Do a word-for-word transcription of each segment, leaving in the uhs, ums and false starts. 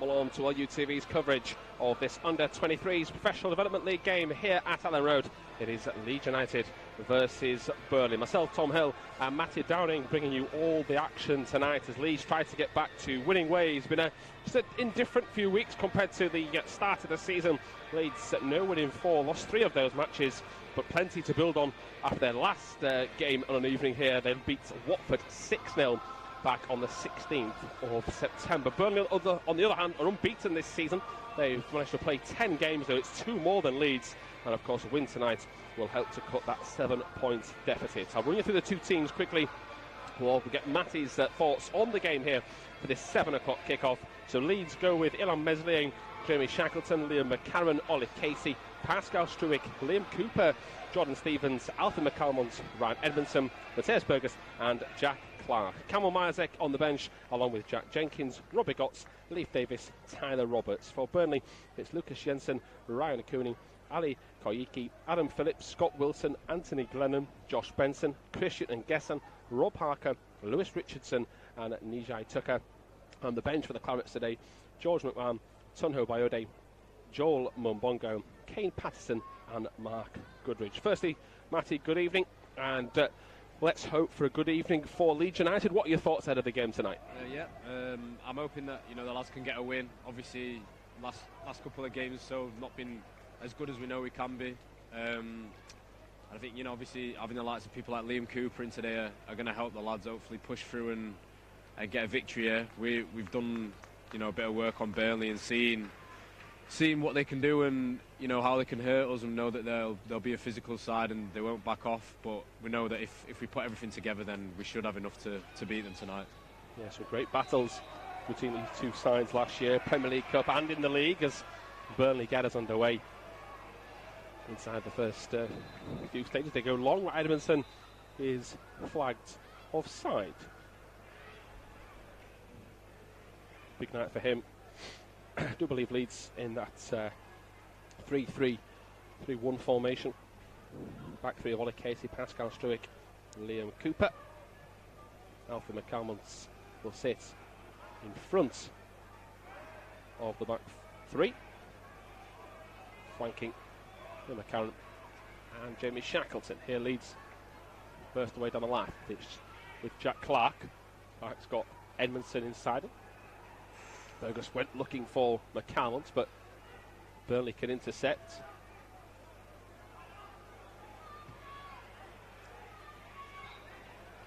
along to L U T V's coverage of this under twenty-threes Professional Development League game here at Elland Road. It is Leeds United versus Burnley. Myself, Tom Hill, and Matty Downing bringing you all the action tonight as Leeds try to get back to winning ways. It's been a, just an indifferent few weeks compared to the start of the season. Leeds no win in four, lost three of those matches, but plenty to build on after their last uh, game on an evening here. They beat Watford six nil back on the sixteenth of September. Burnley, other, on the other hand, are unbeaten this season. They've managed to play ten games, though it's two more than Leeds. And, of course, a win tonight will help to cut that seven-point deficit. I'll run you through the two teams quickly. We'll get Matty's uh, thoughts on the game here for this seven o'clock kickoff. So Leeds go with Illan Meslier, Jamie Shackleton, Liam McCarron, Ollie Casey, Pascal Struijk, Liam Cooper, Jordan Stevens, Alfie McCalmont, Ryan Edmondson, Matthias Burgess and Jack Clarke. Cameron Miazek on the bench, along with Jack Jenkins, Robbie Gotts, Leif Davis, Tyler Roberts. For Burnley, it's Lucas Jensen, Ryan Cooney, Ali Koiki, Adam Phillips, Scott Wilson, Anthony Glennon, Josh Benson, Christian Nguessan, Rob Harker, Lewis Richardson and Nijai Tucker. On the bench for the Clarets today, George McMahon, Tunho Bayode, Joel Mumbongo, Kane Patterson and Mark Goodridge. Firstly, Matty, good evening, and uh, let's hope for a good evening for Leeds United. What are your thoughts ahead of the game tonight? Uh, yeah, um, I'm hoping that, you know, the lads can get a win. Obviously, last last couple of games, so not been as good as we know we can be. Um, I think, you know, obviously having the likes of people like Liam Cooper in today are, are going to help the lads hopefully push through and, and get a victory here. We, we've done, you know, a bit of work on Burnley and seen seeing what they can do and, you know, how they can hurt us, and know that they'll they'll be a physical side and they won't back off. But we know that if, if we put everything together, then we should have enough to, to beat them tonight. Yeah, so great battles between these two sides last year, Premier League Cup and in the league, as Burnley get us underway inside the first uh, few stages. They go long. Edmondson is flagged offside. Big night for him. I do believe Leeds in that three three three one uh, formation. Back three of Ollie Casey, Pascal Struijk, Liam Cooper. Alfie McCalmont will sit in front of the back three, flanking Liam McCarron and Jamie Shackleton. Here Leeds first away down the left. It's with Jack Clarke. Clarke's got Edmondson inside him. Burgess went looking for McCalmont, but Burnley can intercept.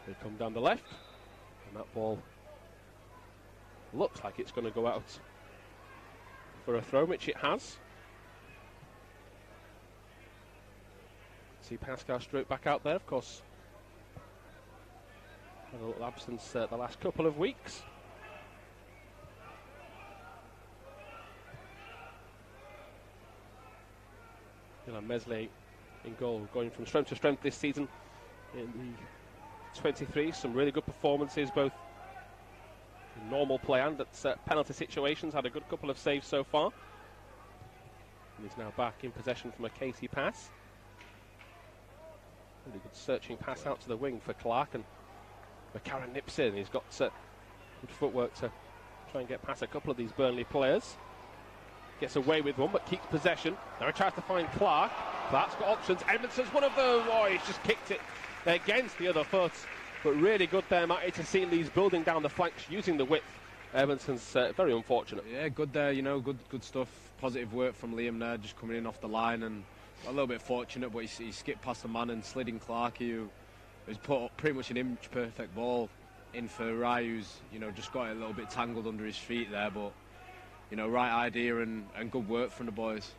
They come down the left, and that ball looks like it's going to go out for a throw, which it has. See Pascal Struijk back out there, of course. Had a little absence uh, the last couple of weeks. Illan Meslier in goal, going from strength to strength this season in the twenty-three. Some really good performances, both in normal play and at uh, penalty situations. Had a good couple of saves so far. And he's now back in possession from a Casey pass. Really good searching pass out to the wing for Clarke, and McCarron nips in. He's got uh, good footwork to try and get past a couple of these Burnley players. Gets away with one, but keeps possession. Now he tries to find Clarke. Clarke's got options. Edmondson's one of them. Oh, he's just kicked it against the other foot. But really good there, Matty, to see Leeds building down the flanks, using the width. Edmondson's uh, very unfortunate. Yeah, good there, you know, good good stuff. Positive work from Liam there, just coming in off the line. And a little bit fortunate, but he, he skipped past the man and slid in Clarke, who has put up pretty much an inch-perfect ball in for Rai, who's, you know, just got it a little bit tangled under his feet there, but... You know, right idea and, and good work from the boys.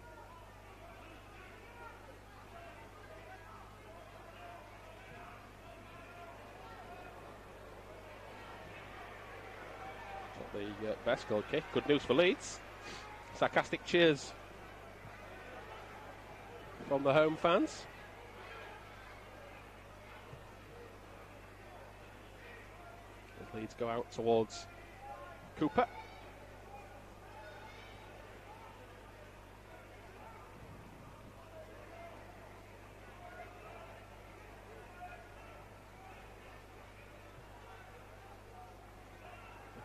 Got the uh, best goal kick. Good news for Leeds. Sarcastic cheers from the home fans. As Leeds go out towards Cooper.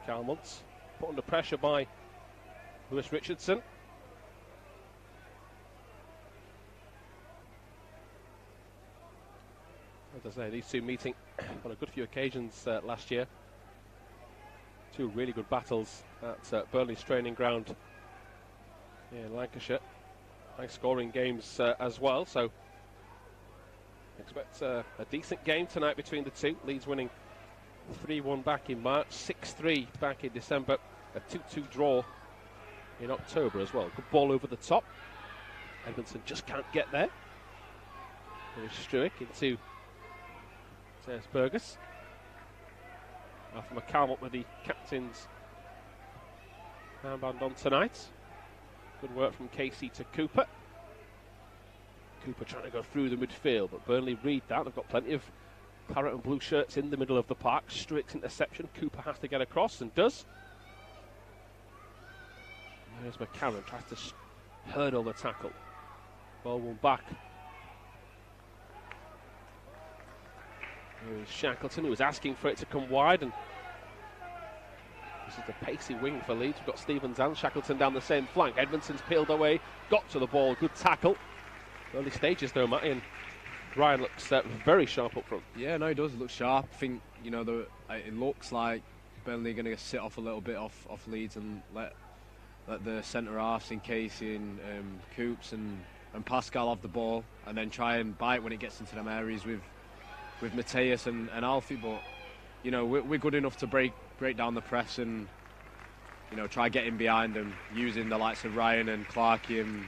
Calmonts put under pressure by Lewis Richardson. As I say, these two meeting on a good few occasions uh, last year. Two really good battles at uh, Burnley's training ground in Lancashire. High scoring games uh, as well, so expect uh, a decent game tonight between the two. Leeds winning three one back in March, six three back in December, a two two draw in October as well. Good ball over the top. Edmondson just can't get there. There's Struijk into Matthias Burgess. Alfie McCalmont with the captain's armband on tonight. Good work from Casey to Cooper. Cooper trying to go through the midfield, but Burnley read that. They've got plenty of claret and blue shirts in the middle of the park. Struik's interception. Cooper has to get across and does. There's McCarron, tries to hurdle the tackle. Ball won back. Here's Shackleton, who was asking for it to come wide, and this is the pacey wing for Leeds. We've got Stevens and Shackleton down the same flank. Edmondson's peeled away, got to the ball, good tackle. Early stages though, Matty, and Ryan looks uh, very sharp up front. Yeah, no, he does, he looks sharp. I think, you know, the, it looks like Burnley are going to sit off a little bit off, off Leeds and let let the centre-halves in Casey and um, Coops and, and Pascal have the ball, and then try and bite when it gets into them areas with with Matthias and, and Alfie. But you know, we're, we're good enough to break break down the press and, you know, try getting behind them using the likes of Ryan and Clarke and,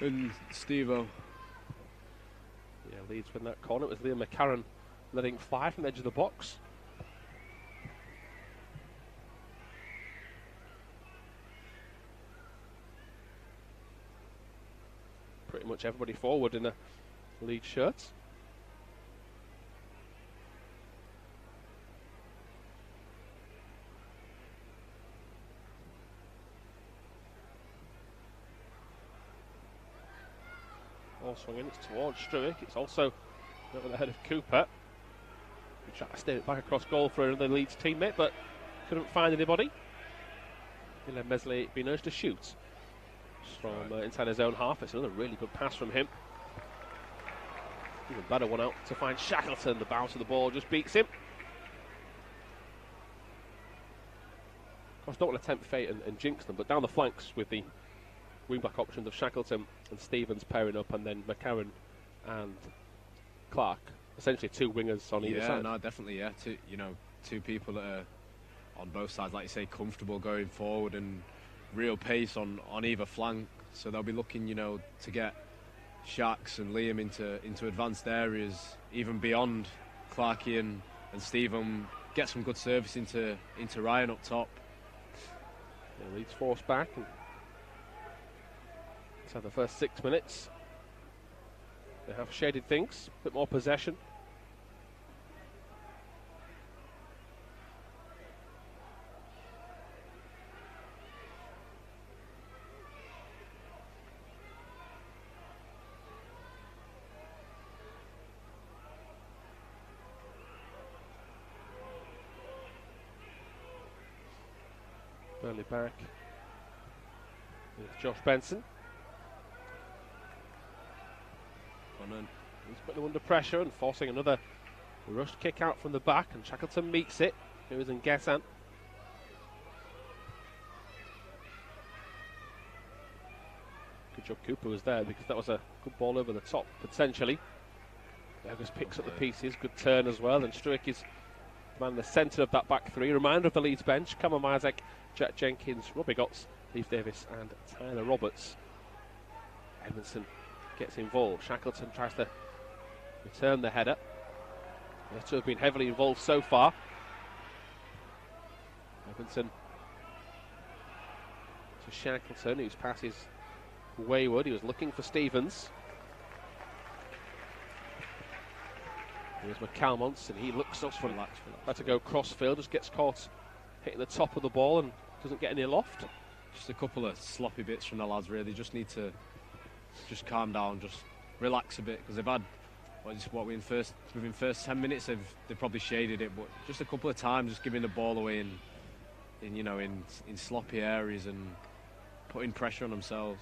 and Steve-O. Yeah, Leeds win that corner. It was Liam McCarron letting fly from the edge of the box. Pretty much everybody forward in a Leeds shirt. Swing in, it's towards Struijk, it's also over the head of Cooper. He tried to steer it back across goal for another Leeds teammate, but couldn't find anybody. Illan Meslier being urged to shoot from uh, inside his own half. It's another really good pass from him. Even better one out to find Shackleton. The bounce of the ball just beats him. Of course, don't want to tempt fate and, and jinx them, but down the flanks with the wing-back options of Shackleton and Stevens pairing up, and then McCarron and Clarke. Essentially two wingers on yeah, either side. Yeah, no, definitely, yeah. Two, you know, two people that are on both sides, like you say, comfortable going forward and real pace on, on either flank. So they'll be looking, you know, to get Shacks and Liam into into advanced areas, even beyond Clarke and, and Stephen. Get some good service into, into Ryan up top. Yeah, Leeds forced back. And so the first six minutes, they have shaded things, a bit more possession. Burnley back with Josh Benson. And he's putting them under pressure and forcing another rushed kick out from the back, and Shackleton meets it. Here is Nguessan. Good job Cooper was there, because that was a good ball over the top potentially. Burgess picks up the pieces, good turn as well, and Struijk is the man in the centre of that back three. Reminder of the Leeds bench: Cameron Miazek, Jack Jenkins, Robbie Gotts, Leif Davis and Tyler Roberts. Edmondson gets involved. Shackleton tries to return the header. The two have been heavily involved so far. Edmondson to Shackleton, whose pass is wayward. He was looking for Stevens. Here's McCalmont, and he looks up for that. Had to go crossfield, just gets caught hitting the top of the ball and doesn't get any loft. Just a couple of sloppy bits from the lads, really. Just need to just calm down, just relax a bit, because they've had well, just what we in first within first ten minutes they've they probably shaded it, but just a couple of times just giving the ball away in in you know in in sloppy areas, and putting pressure on themselves.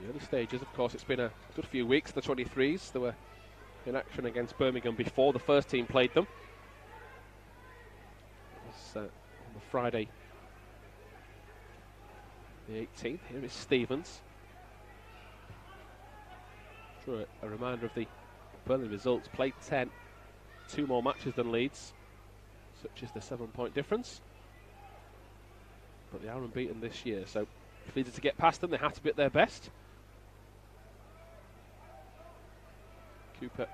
The early stages, of course, it's been a good few weeks. The twenty-threes, they were in action against Birmingham before the first team played them. It was uh, on the Friday the eighteenth. Here is Stevens. A, a reminder of the Burnley results. Played ten, two more matches than Leeds, such is the seven point difference. But they are unbeaten this year, so if Leeds are to get past them, they have to be at their best. Cooper.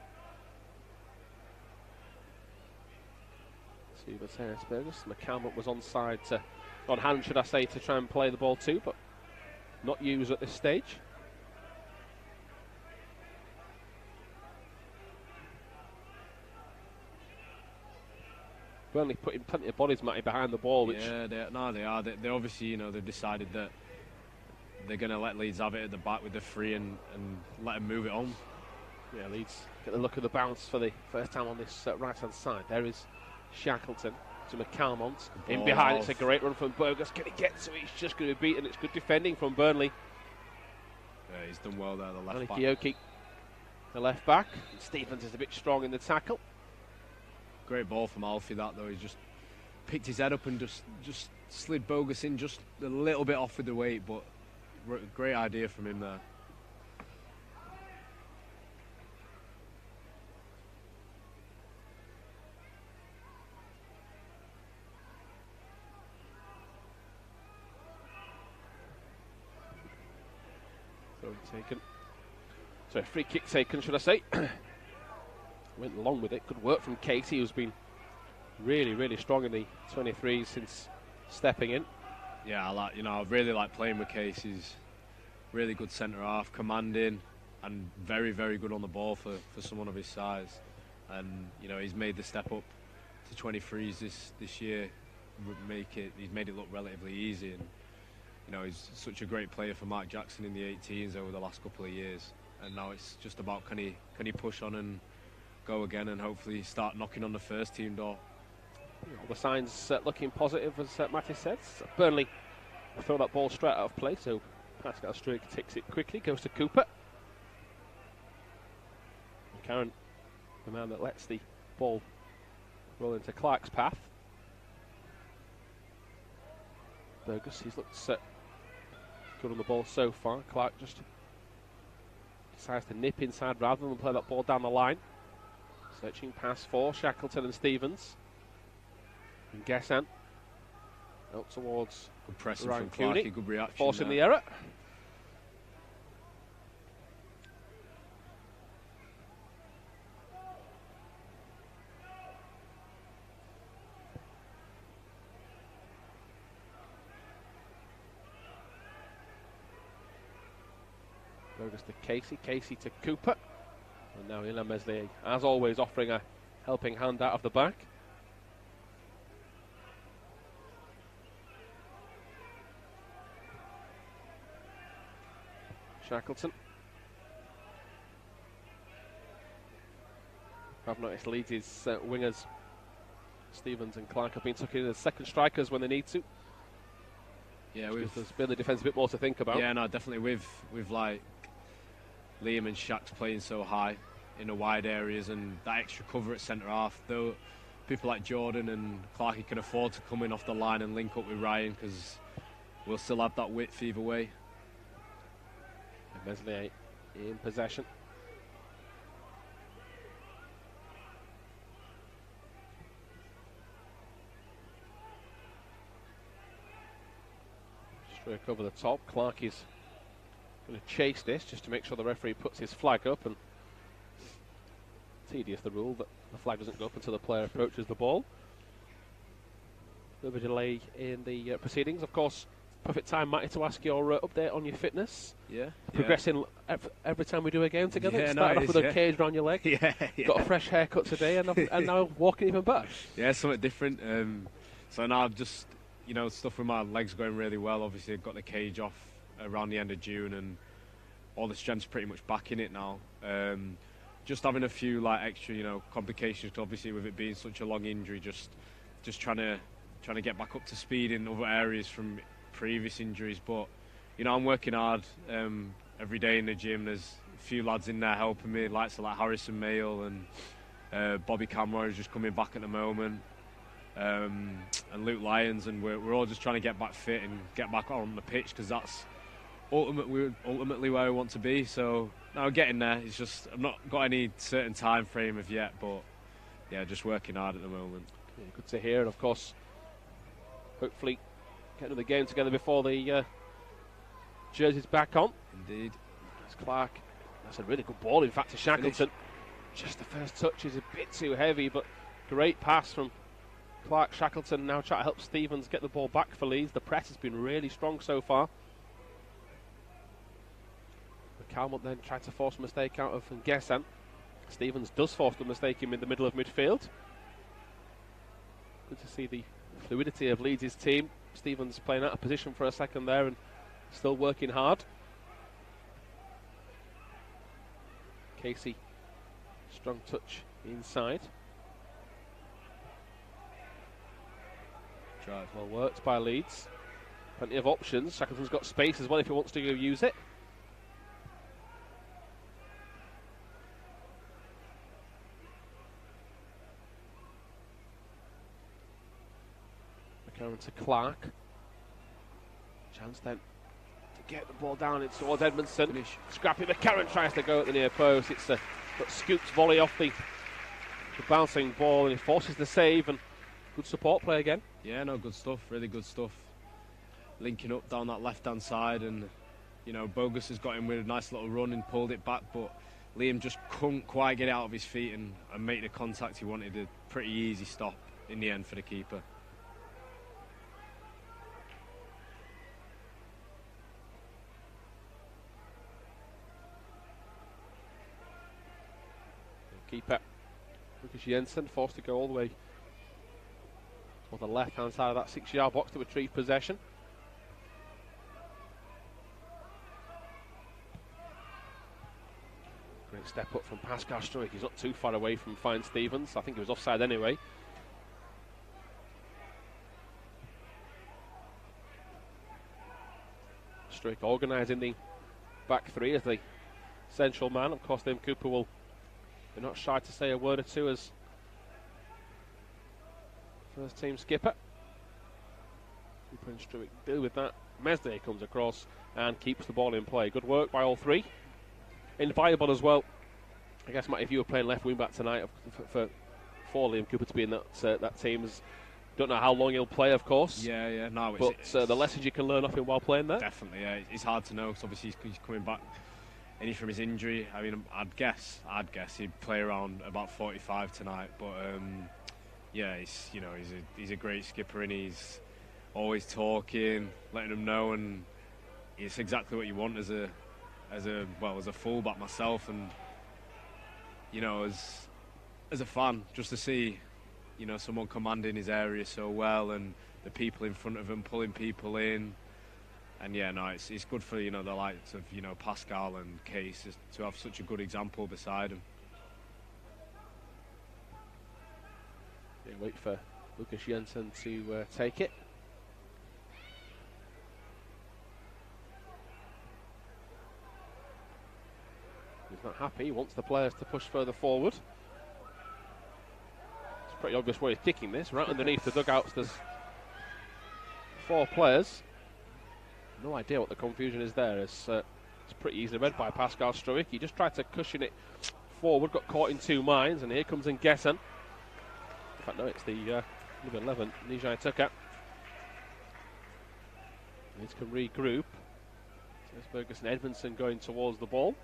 See Matthias Burgess. McCalmont was on side to, on hand should I say, to try and play the ball too, but not used at this stage. Burnley putting plenty of bodies, Matty, behind the ball. Which yeah, they, no, they are. They, they obviously, you know, they've decided that they're going to let Leeds have it at the back with the free and, and let them move it on. Yeah, Leeds get the look of the bounce for the first time on this uh, right-hand side. There is Shackleton to McCalmont. In behind, it's a great run from Burgess. Can he get to it? He's just going to be beaten. It's good defending from Burnley. Yeah, he's done well there, the left Ali back. Koiki, the left back. And Stevens is a bit strong in the tackle. Great ball from Alfie, that though. He just picked his head up and just just slid Bogus in just a little bit off with the weight, but great idea from him there. Throw taken. So free kick taken, should I say? Went along with it. Good work from Casey, who's been really, really strong in the twenty-threes since stepping in. Yeah, I like, you know, I really like playing with Casey. He's really good centre half, commanding, and very, very good on the ball for for someone of his size. And you know, he's made the step up to twenty-threes this this year. Would make it. He's made it look relatively easy. And you know, he's such a great player for Mark Jackson in the eighteens over the last couple of years. And now it's just about can he can he push on and go again and hopefully start knocking on the first team door. All the signs uh, looking positive, as uh, Matty said. Burnley throw that ball straight out of play, so Pascal Struijk takes it quickly, goes to Cooper. McCarron, the man that lets the ball roll into Clarke's path. Burgess, he's looked uh, good on the ball so far. Clarke just decides to nip inside rather than play that ball down the line. Searching pass for Shackleton and Stevens. And Nguessan out towards good pressing Ryan from Cooney. Clarke, good reaction forcing there. The error. Burgess to Casey, Casey to Cooper. And now Illan Meslier, as always, offering a helping hand out of the back. Shackleton. I've noticed Leeds' uh, wingers, Stevens and Clarke, have been tucking in as second strikers when they need to. Yeah, we've been the defence a bit more to think about. Yeah, no, definitely. We've we've like Liam and Shaq's playing so high in the wide areas, and that extra cover at centre half, though people like Jordan and Clarke can afford to come in off the line and link up with Ryan, because we'll still have that width either way. Meslier in possession. Straight over the top. Clarke is going to chase this just to make sure the referee puts his flag up, and tedious the rule that the flag doesn't go up until the player approaches the ball. A little bit of delay in the uh, proceedings, of course. Perfect time, Matty, to ask your uh, update on your fitness. Yeah, progressing yeah. Ev every time we do a game together. Yeah, starting no, off is, with yeah. a cage around your leg. Yeah, yeah. Got a fresh haircut today, and, and now walking even better. Yeah, something different. Um, so now I've just, you know, stuff with my legs going really well. Obviously, I've got the cage off around the end of June, and all the strength's pretty much back in it now. Um, just having a few like extra, you know, complications, obviously, with it being such a long injury. Just, just trying to, trying to get back up to speed in other areas from previous injuries, but you know, I'm working hard um, every day in the gym. There's a few lads in there helping me, like so like Harrison Mayle and uh, Bobby Cameron, who's just coming back at the moment, um, and Luke Lyons, and we're, we're all just trying to get back fit and get back on the pitch, because that's ultimately ultimately where I want to be. So now getting there, it's just I've not got any certain time frame of yet, but yeah, just working hard at the moment. Okay, good to hear, and of course, hopefully get another game together before the uh, jersey's back on. Indeed. That's Clarke. That's a really good ball, in fact, to Shackleton. Just the first touch is a bit too heavy, but great pass from Clarke. Shackleton now trying to help Stevens get the ball back for Leeds. The press has been really strong so far. McCalmont then tried to force a mistake out of Nguessan. Stevens does force the mistake him in the middle of midfield. Good to see the fluidity of Leeds' team. Stevens playing out of position for a second there and still working hard. Casey, strong touch inside. Drive well worked by Leeds. Plenty of options. Shackleton's got space as well if he wants to go use it. McCarron to Clarke. Chance then to get the ball down in towards Edmondson. Finish. Scrappy McCarron tries to go at the near post. It's a but scoops volley off the, the bouncing ball, and he forces the save, and good support play again. Yeah, no, good stuff, really good stuff. Linking up down that left hand side, and you know, Bogus has got him with a nice little run and pulled it back, but Liam just couldn't quite get it out of his feet and, and make the contact he wanted. A pretty easy stop in the end for the keeper. Keeper Lucas Jensen forced to go all the way on the left hand side of that six yard box to retrieve possession. Great step up from Pascal Struijk. He's not too far away from fine Stevens. I think he was offside anyway. Struijk organising the back three as the central man. Of course, Liam Cooper will They're not shy to say a word or two as first team skipper. Cooper and Struijk deal with that. Meslier comes across and keeps the ball in play. Good work by all three. Invaluable as well. I guess, Matt, if you were playing left wing back tonight for, for Liam Cooper to be in that uh, that team, is, don't know how long he'll play, of course. Yeah, yeah, no. It's, but it's, uh, the lessons you can learn off him while playing there. Definitely, yeah. It's hard to know because obviously he's coming back. Any from his injury, I mean, I'd guess, I'd guess he'd play around about forty-five tonight. But um, yeah, he's you know he's a he's a great skipper, and he's always talking, letting them know, and it's exactly what you want as a as a well as a fullback myself, and you know as as a fan, just to see you know someone commanding his area so well, and the people in front of him pulling people in. And yeah, no, it's it's good for you know the likes of you know Pascal and Case to have such a good example beside him. Yeah, wait for Lucas Jensen to uh, take it. He's not happy. He wants the players to push further forward. It's pretty obvious where he's kicking this. Right underneath the dugouts, there's four players. No idea what the confusion is there. It's, uh, it's pretty easily read by Pascal Struijk. He just tried to cushion it forward, got caught in two minds, and here comes Nguessan. In fact, no, it's the uh, number eleven, Nijai Tucker. Leeds can regroup. There's Burgess and Edmondson going towards the ball.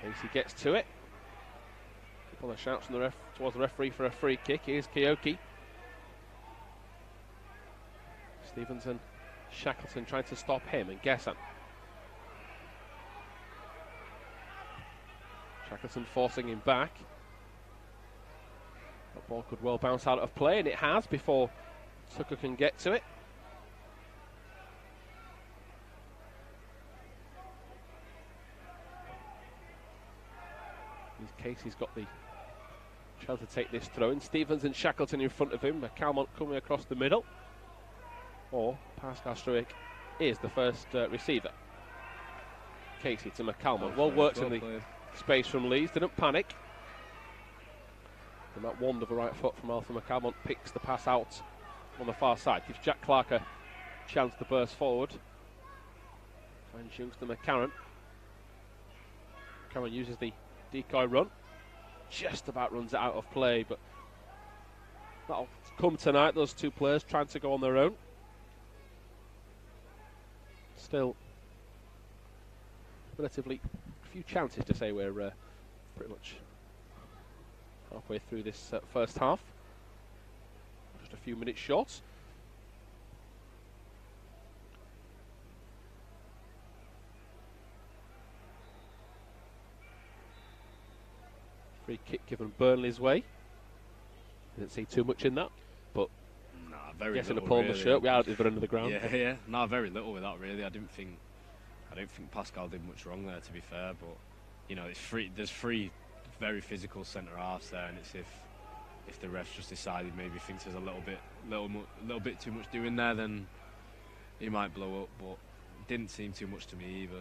Casey gets to it. Well, the shouts from the ref towards the referee for a free kick. Here's Koiki. Stevens and Shackleton trying to stop him, and Nguessan. Shackleton forcing him back. That ball could well bounce out of play, and it has before Tucker can get to it. Casey's got the Trying to take this throw in. Stevens and Shackleton in front of him. McCalmont coming across the middle. Or Pascal Struijk is the first uh, receiver. Casey to McCalmont. Well worked in the space from Leeds. Didn't panic. And that wand of a right foot from Alfie McCalmont picks the pass out on the far side. Gives Jack Clarke a chance to burst forward. Finds youngster McCarron. McCarron uses the decoy run. Just about runs it out of play, but that'll come tonight. Those two players trying to go on their own. Still relatively few chances to say we're uh, pretty much halfway through this uh, first half. Just a few minutes short. Free kick given Burnley's way. Didn't see too much in that, but nah, very guessing little, a Palmer really. Shirt, we out the other end of the ground. Yeah, yeah. Nah, very little with that really. I didn't think, I don't think Pascal did much wrong there, to be fair. But you know, it's free. There's three very physical centre halves there, and it's if if the ref just decided maybe thinks there's a little bit, little, little bit too much doing there, then he might blow up. But it didn't seem too much to me either.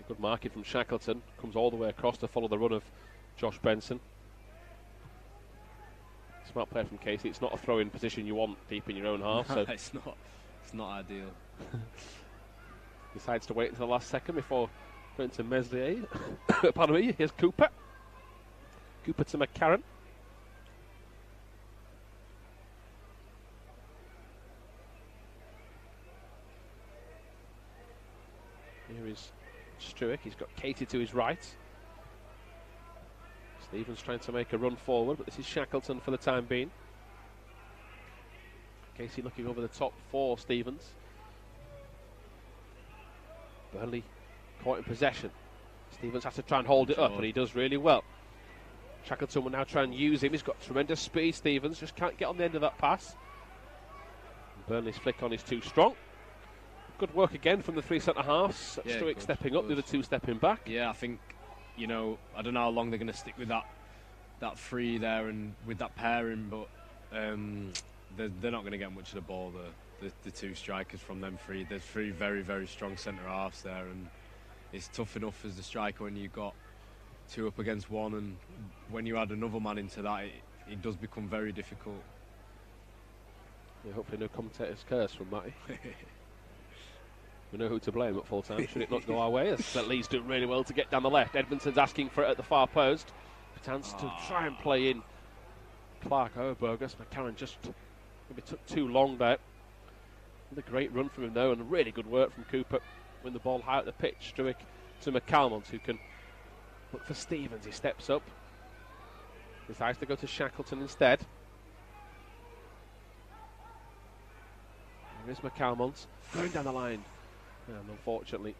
A good marking from Shackleton, comes all the way across to follow the run of Josh Benson. Smart play from Casey. It's not a throw-in position you want deep in your own half. So it's not. It's not ideal. Decides to wait until the last second before going to Meslier. Pardon me. Here's Cooper. Cooper to McCarron. Here is Struijk. He's got Casey to his right. Stevens trying to make a run forward, but this is Shackleton for the time being. Casey looking over the top for Stevens. Burnley caught in possession. Stevens has to try and hold it up, and he does really well. Shackleton will now try and use him. He's got tremendous speed, Stevens. Just can't get on the end of that pass. Burnley's flick on is too strong. Good work again from the three centre-halves. Yeah, Struijk good, stepping up, good. The other two stepping back. Yeah, I think... You know, I don't know how long they're going to stick with that that three there and with that pairing, but um, they're, they're not going to get much of the ball, the, the, the two strikers from them three. There's three very, very strong centre-halves there, and it's tough enough as the striker when you've got two up against one, and when you add another man into that, it, it does become very difficult. Yeah, hopefully no commentator's curse from Matty. We know who to blame at full time, should it not go our way, as Leeds doing really well to get down the left. Edmondson's asking for it at the far post. Chance to try and play in Clarke over Burgess. McCarron just maybe took too long there. Another great run from him though, and really good work from Cooper. Win the ball high up the pitch. Struijk to McCalmont, who can look for Stevens. He steps up. Decides to go to Shackleton instead. Here's McCalmont going down the line. And unfortunately,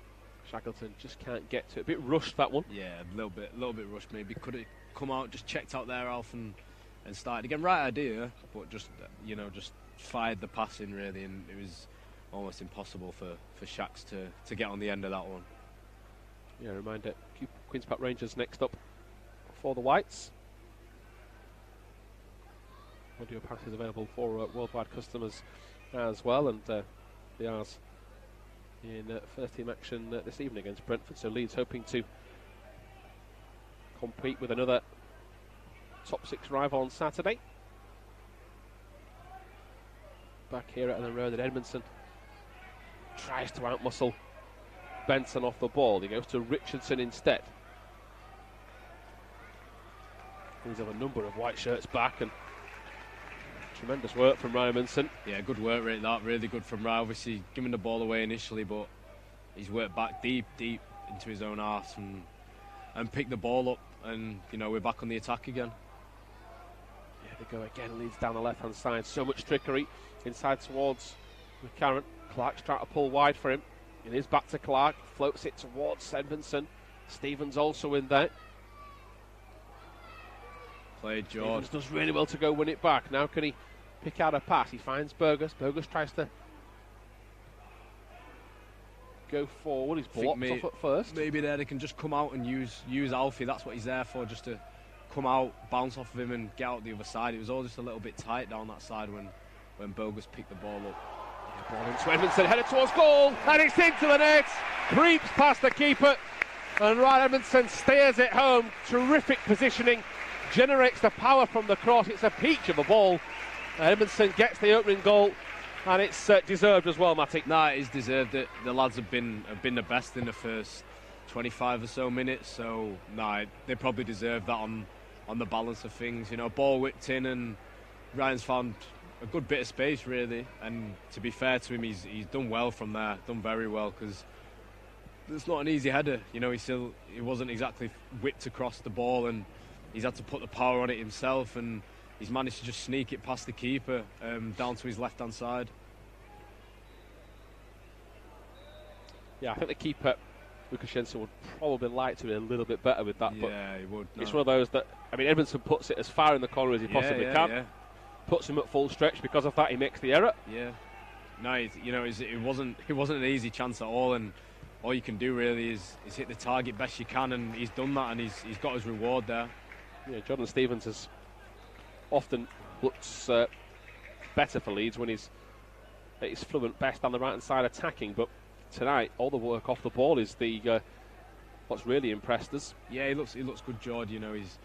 Shackleton just can't get to it. A bit rushed, that one. Yeah, a little bit, a little bit rushed. Maybe could have come out, just checked out there, Alf, and, and started again. Right idea, but just you know, just fired the pass in really, and it was almost impossible for for Shacks to to get on the end of that one. Yeah, reminder: Queen's Park Rangers next up for the Whites. Audio pass is available for uh, worldwide customers as well, and uh, the R's in uh, first team action uh, this evening against Brentford. So Leeds hoping to compete with another top six rival on Saturday. Back here at Elland Road, and Edmondson tries to outmuscle Benson off the ball. He goes to Richardson instead. He's have a number of white shirts back, and tremendous work from Ryan Edmondson. Yeah, good work rate that, really good from Ryan. Obviously giving the ball away initially, but he's worked back deep, deep into his own arse and and picked the ball up, and you know, we're back on the attack again. Yeah, they go again, leads down the left hand side. So much trickery inside towards McCarron. Clarke's trying to pull wide for him. It is back to Clarke, floats it towards Edmondson. Stevens also in there. Played George. Stevens does really well to go win it back. Now can he pick out a pass? He finds Burgess. Burgess tries to go forward. He's blocked off at first. Maybe there they can just come out and use use Alfie. That's what he's there for, just to come out, bounce off of him and get out the other side. It was all just a little bit tight down that side when, when Burgess picked the ball up. Yeah, ball into Edmondson, headed towards goal, and it's into the net, creeps past the keeper, and Ryan Edmondson steers it home. Terrific positioning, generates the power from the cross. It's a peach of a ball. Edmondson gets the opening goal, and it's uh, deserved as well, Matty. No, it is deserved. It. The lads have been have been the best in the first twenty-five or so minutes, so no, they probably deserve that on on the balance of things. You know, ball whipped in, and Ryan's found a good bit of space really. And to be fair to him, he's he's done well from there, done very well, because it's not an easy header. You know, he still he wasn't exactly whipped across the ball, and he's had to put the power on it himself, and he's managed to just sneak it past the keeper, um, down to his left-hand side. Yeah, I think the keeper, Lucas Jensen, would probably like to be a little bit better with that. Yeah, but he would. No. It's one of those that, I mean, Edmondson puts it as far in the corner as he yeah, possibly yeah, can. Yeah. Puts him at full stretch. Because of that, he makes the error. Yeah. No, you know, it wasn't it wasn't an easy chance at all, and all you can do really is, is hit the target best you can, and he's done that, and he's he's got his reward there. Yeah, Jordan Stevens has often looks uh, better for Leeds when he's at his fluent best on the right hand side attacking, but tonight all the work off the ball is the uh, what's really impressed us. Yeah, he looks he looks good, George. You know, he's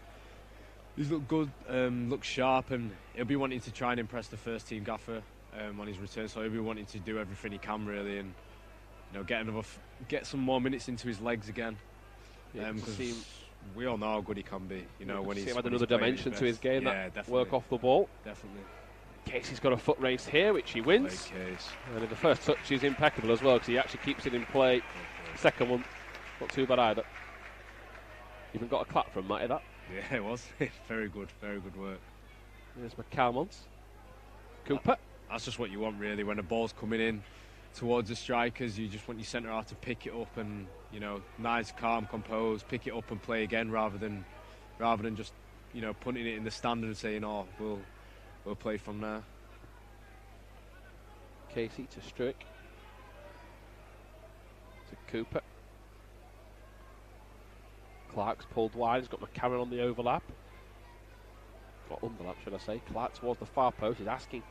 he's looked good, um, looks sharp, and he'll be wanting to try and impress the first team gaffer um, on his return. So he'll be wanting to do everything he can really, and you know, get another f get some more minutes into his legs again. Yeah, um, we all know how good he can be, you know, when he's had another dimension to his game, yeah, that definitely. Work off the ball. Definitely. Casey's got a foot race here, which he wins. And the first touch is impeccable as well, because he actually keeps it in play. Okay. Second one, not too bad either. Even got a clap from Matty, that. Yeah, it was. Very good, very good work. There's McCalmont. Cooper. That's just what you want, really, when the ball's coming in towards the strikers. You just want your centre half to pick it up and, you know, nice, calm, composed, pick it up and play again, rather than rather than just, you know, punting it in the stand and saying, oh, we'll we'll play from there. Casey to Struijk, to Cooper. Clarke's pulled wide, he's got McCarron on the overlap. Got overlap, should I say. Clarke towards the far post, he's asking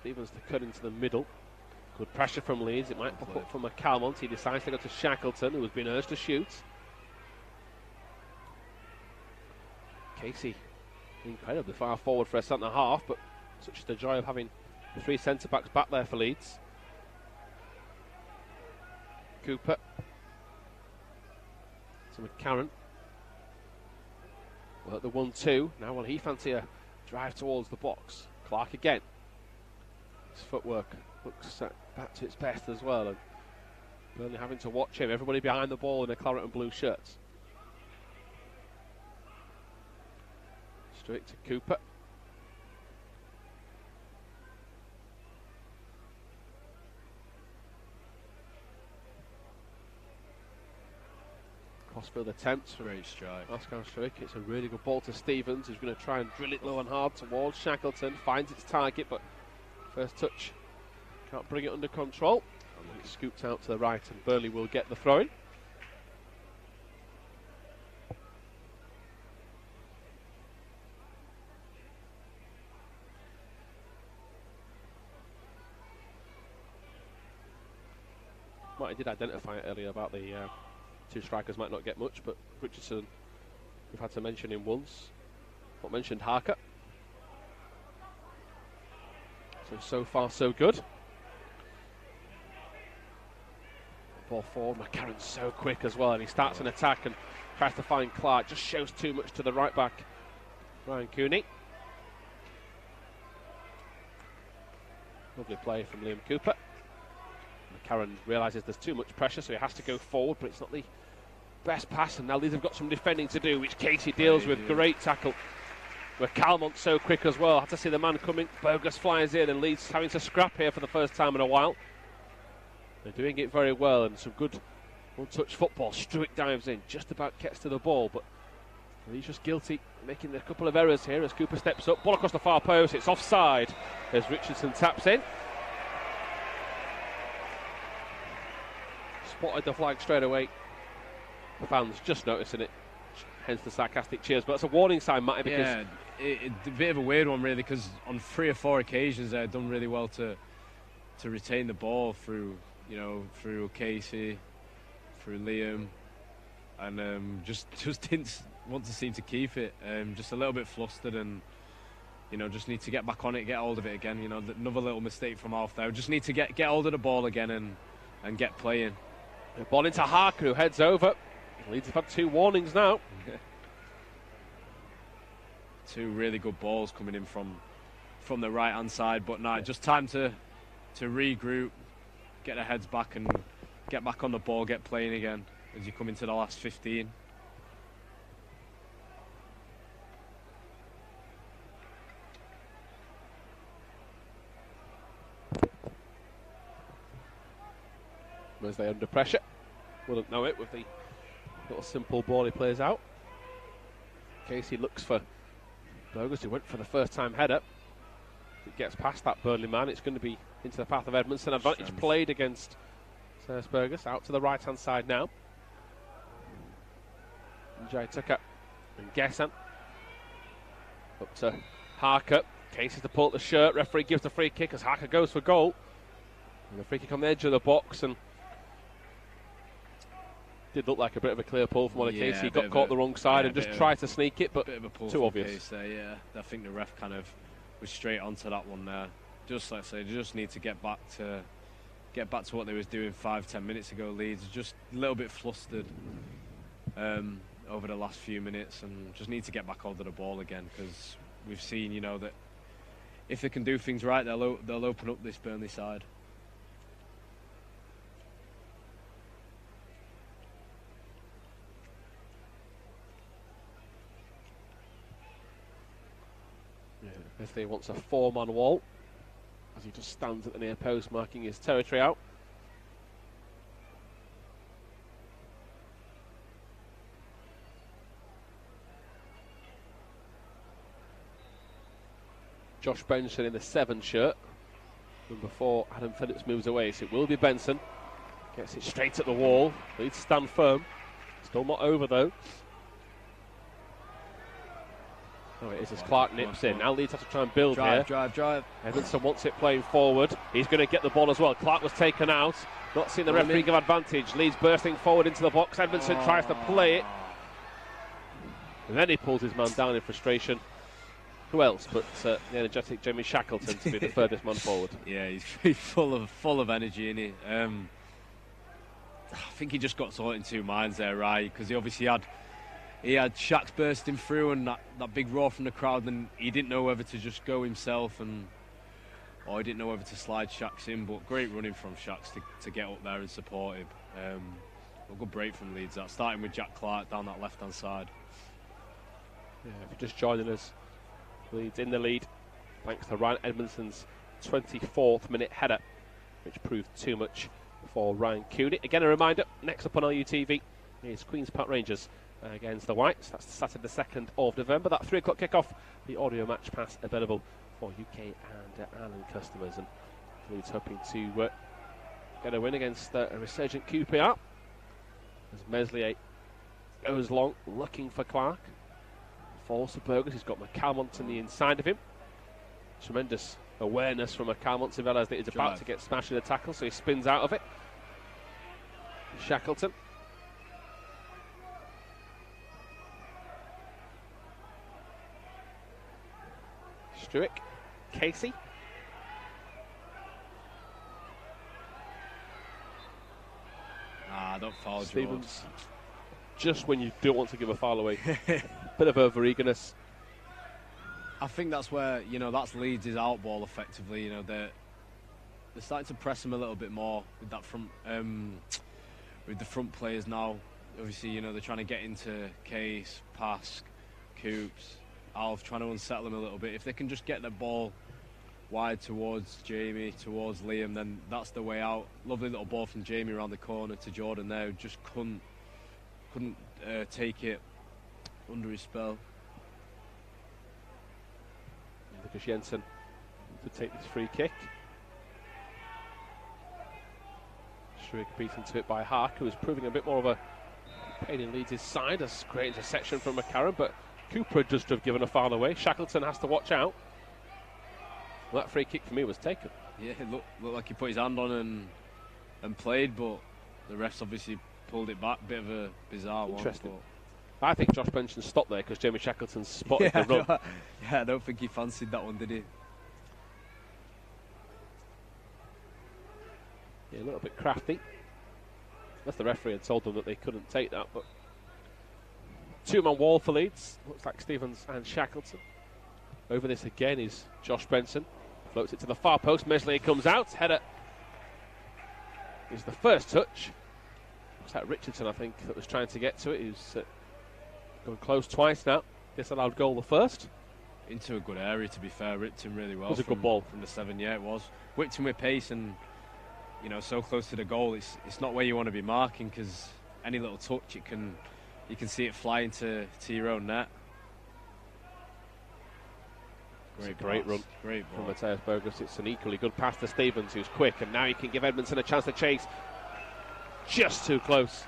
Stevens to cut into the middle. Good pressure from Leeds, it might pop up from McCalmont. He decides to go to Shackleton, who has been urged to shoot. Casey, incredibly far forward for a centre-half, but such is the joy of having the three centre-backs back there for Leeds. Cooper to McCarron. Well, at the one two, now will he fancy a drive towards the box? Clarke again. His footwork looks back to its best as well, and Burnley having to watch him. Everybody behind the ball in their claret and blue shirts. Straight to Cooper. Crossfield attempts. Great strike. Pascal Struijk. It's a really good ball to Stevens, who's going to try and drill it low and hard towards Shackleton. Finds its target, but first touch. Can't bring it under control. And it's scooped out to the right, and Burnley will get the throw in. Martin did identify earlier about the uh, two strikers might not get much, but Richardson, we've had to mention him once, not mentioned Harker. So, so far, so good. Ball forward, McCarron's so quick as well, and he starts an attack and tries to find Clarke, just shows too much to the right back, Ryan Cooney. Lovely play from Liam Cooper. McCarron realises there's too much pressure, so he has to go forward, but it's not the best pass, and now Leeds have got some defending to do, which Casey deals with. Great tackle. McCalmont so quick as well, had to see the man coming. Burgess flies in, and Leeds having to scrap here for the first time in a while. They're doing it very well, and some good one-touch football. Struijk dives in, just about gets to the ball, but he's just guilty, making a couple of errors here as Cooper steps up. Ball across the far post, it's offside as Richardson taps in. Spotted the flag straight away. The fans just noticing it. hence the sarcastic cheers. But it's a warning sign, Matty, because... Yeah, it, it, a bit of a weird one, really, because on three or four occasions they've done really well to to retain the ball through, you know, through Casey, through Liam, and um, just, just didn't want to seem to keep it. Um, just a little bit flustered and, you know, just need to get back on it, get hold of it again. You know, another little mistake from half there. Just need to get, get hold of the ball again and, and get playing. The ball into Harker, who heads over. Leeds have had two warnings now. Two really good balls coming in from from the right-hand side, but now just time to to regroup, get their heads back and get back on the ball, get playing again as you come into the last fifteen. As they're under pressure, wouldn't know it with the little simple ball he plays out. Casey looks for Burgess, who went for the first time header. If it gets past that Burnley man, it's going to be into the path of Edmondson. Advantage Strength. Played against Sirs Burgess, out to the right hand side now. Nijai Tucker and Nguessan up to Harker. Casey to pull the shirt, referee gives the free kick as Harker goes for goal. And the free kick on the edge of the box, and did look like a bit of a clear pull from Ollie yeah, Casey. He got caught a, the wrong side yeah, and just tried to sneak it, but bit of a pull too obvious. There, yeah, I think the ref kind of was straight onto that one there. Just like I say, just need to get back to get back to what they was doing five, ten minutes ago. Leeds just a little bit flustered um, over the last few minutes, and just need to get back hold of the ball again, because we've seen, you know, that if they can do things right, they'll they'll open up this Burnley side. He wants a four-man wall as he just stands at the near post, marking his territory out. Josh Benson in the seven shirt. Number four, Adam Phillips moves away, so it will be Benson. Gets it straight at the wall. Leeds stand firm. Still not over, though. Oh, it is as Clarke nips in. Now Leeds have to try and build drive, here. Drive, drive, drive. Edmondson wants it playing forward. He's going to get the ball as well. Clarke was taken out. Not seen the oh, referee give advantage. Leeds bursting forward into the box. Edmondson oh. tries to play it. And then he pulls his man down in frustration. Who else but uh, the energetic Jamie Shackleton to be the furthest man forward? Yeah, he's full of full of energy, isn't he? Um, I think he just got caught in two minds there, right? Because he obviously had... He had Shaq's bursting through and that, that big roar from the crowd, and he didn't know whether to just go himself and or he didn't know whether to slide Shaq's in, but great running from Shaq's to, to get up there and support him. Um, a good break from Leeds, that, starting with Jack Clarke down that left-hand side. Yeah, if you're just joining us, Leeds in the lead thanks to Ryan Edmondson's twenty-fourth minute header, which proved too much for Ryan Cooney. Again, a reminder, next up on R U T V is Queen's Park Rangers against the Whites. That's Saturday the second of November. That three o'clock kickoff, the audio match pass available for U K and uh, Ireland customers. And Leeds hoping to uh, get a win against uh, a resurgent Q P R. As Meslier goes long, looking for Clarke. Falls to Burgess. He's got McCalmont on the inside of him. Tremendous awareness from McCalmont to realise that he's about Drive. to get smashed in the tackle, so he spins out of it. Shackleton. Struijk, Casey. Ah, don't foul, Stevens. George. Just when you do want to give a foul away. Bit of over-eagerness. I think that's where, you know, that's Leeds' out ball effectively. You know, they're, they're starting to press him a little bit more with that front, um, with the front players now. Obviously, you know, they're trying to get into Case, Pask, Coops. Alf, trying to unsettle him a little bit. If they can just get the ball wide towards Jamie, towards Liam, then that's the way out. Lovely little ball from Jamie around the corner to Jordan there, who just couldn't, couldn't uh, take it under his spell. Lucas Jensen to take this free kick. Struijk beaten to it by Harker, who is proving a bit more of a Payne leads his side. A great interception from McCarron, but Cooper just have given a foul away. Shackleton has to watch out. Well, that free kick for me was taken. Yeah, it looked, looked like he put his hand on and and played, but the refs obviously pulled it back. Bit of a bizarre Interesting. one. But I think Josh Benson stopped there because Jamie Shackleton spotted yeah, the run. No, yeah, I don't think he fancied that one, did he? Yeah, a little bit crafty. Unless the referee had told them that they couldn't take that, but two-man wall for Leeds. Looks like Stevens and Shackleton. Over this again is Josh Benson. Floats it to the far post. Meslier comes out. Header is the first touch. Looks like Richardson, I think, that was trying to get to it. He's uh, gone close twice now. Disallowed goal the first. Into a good area, to be fair. Ripped him really well. It was from, a good ball. From the seven, yeah, it was. Whipped him with pace and, you know, so close to the goal. It's it's not where you want to be marking because any little touch, it can you can see it fly into to your own net. Great, great run great from Matthias Burgess. It's an equally good pass to Stevens, who's quick, and now he can give Edmondson a chance to chase. Just too close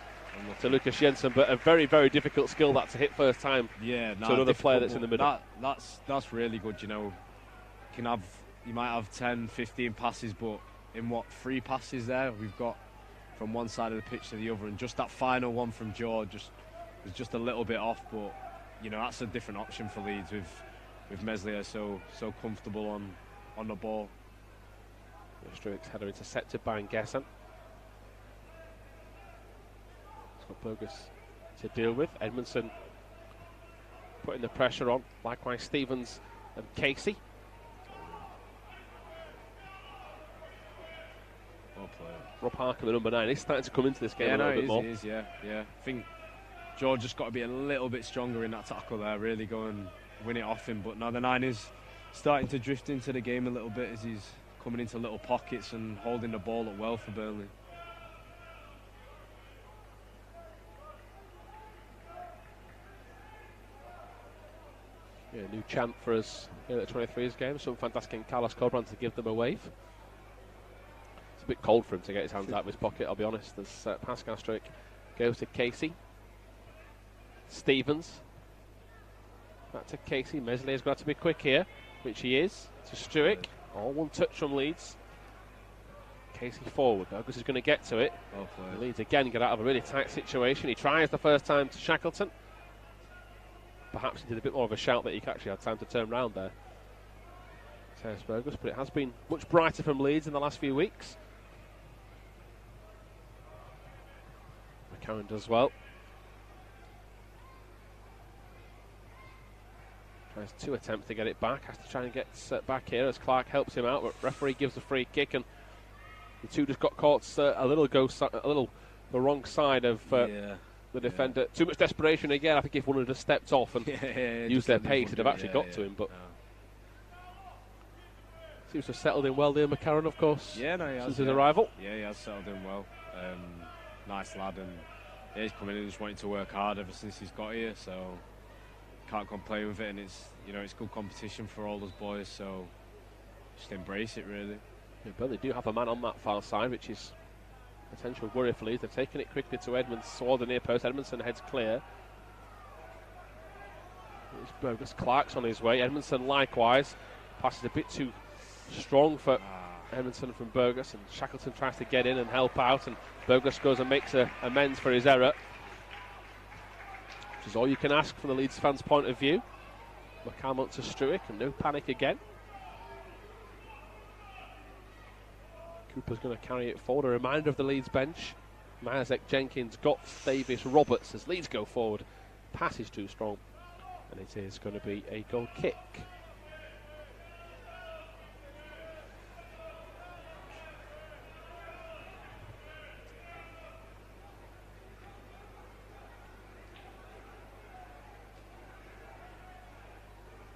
to Lucas Jensen, but a very, very difficult skill that to hit first time. Yeah, nah, to another player that's in the middle. That, that's that's really good, you know. Can have you might have ten, fifteen passes, but in what three passes there we've got from one side of the pitch to the other, and just that final one from George just was just a little bit off, but you know that's a different option for Leeds with. With Meslier so so comfortable on on the ball. Struik's header intercepted by Nguessan. It's got Burgess to deal with. Edmondson putting the pressure on. Likewise Stevens and Casey. Well played. Rob Harker, the number nine, he's starting to come into this game yeah, a little no, bit is, more. Is, yeah, yeah. I think George just got to be a little bit stronger in that tackle there. Really going. Win it off him, but now the nine is starting to drift into the game a little bit as he's coming into little pockets and holding the ball up well for Burnley. Yeah, new chant for us here at the twenty-threes game. Some fantastic Carlos Cobran to give them a wave. It's a bit cold for him to get his hands out of his pocket, I'll be honest, as uh, Pascal Struijk goes to Casey. Stevens. Back to Casey. Meslier's got to be quick here, which he is. To Struijk. Oh, one touch from Leeds. Casey forward. Douglas is going to get to it. Well Leeds again get out of a really tight situation. He tries the first time to Shackleton. Perhaps he did a bit more of a shout that he actually had time to turn round there. Terence Burgess, but it has been much brighter from Leeds in the last few weeks. McCarron does well. There's two attempts to get it back. Has to try and get set back here as Clarke helps him out, but referee gives a free kick, and the two just got caught uh, a little go si a little the wrong side of uh, yeah, the defender. Yeah. Too much desperation again. I think if one had just stepped off and yeah, yeah, used their pace, it'd have actually yeah, got yeah, to him. But no. Seems to have settled in well there, McCarron, of course. Yeah, no, he has, since his yeah. arrival. Yeah, he has settled in well. Um, nice lad, and yeah, he's coming in and just wanting to work hard ever since he's got here. So. Can't complain with it, and it's you know it's good competition for all those boys, so just embrace it really. Yeah, but they do have a man on that far side, which is potential worry for Leeds. They've taken it quickly to Edmondson, toward the near post. Edmondson heads clear. It's Burgess. Clarke's on his way. Edmondson likewise passes a bit too strong for ah. Edmondson from Burgess, and Shackleton tries to get in and help out, and Burgess goes and makes a amends for his error. Is all you can ask from the Leeds fans' point of view. McCalmont to Struijk, and no panic again. Cooper's going to carry it forward. A reminder of the Leeds bench. Miazek, Jenkins, Gotts, Davis, Roberts as Leeds go forward. Pass is too strong, and it is going to be a goal kick.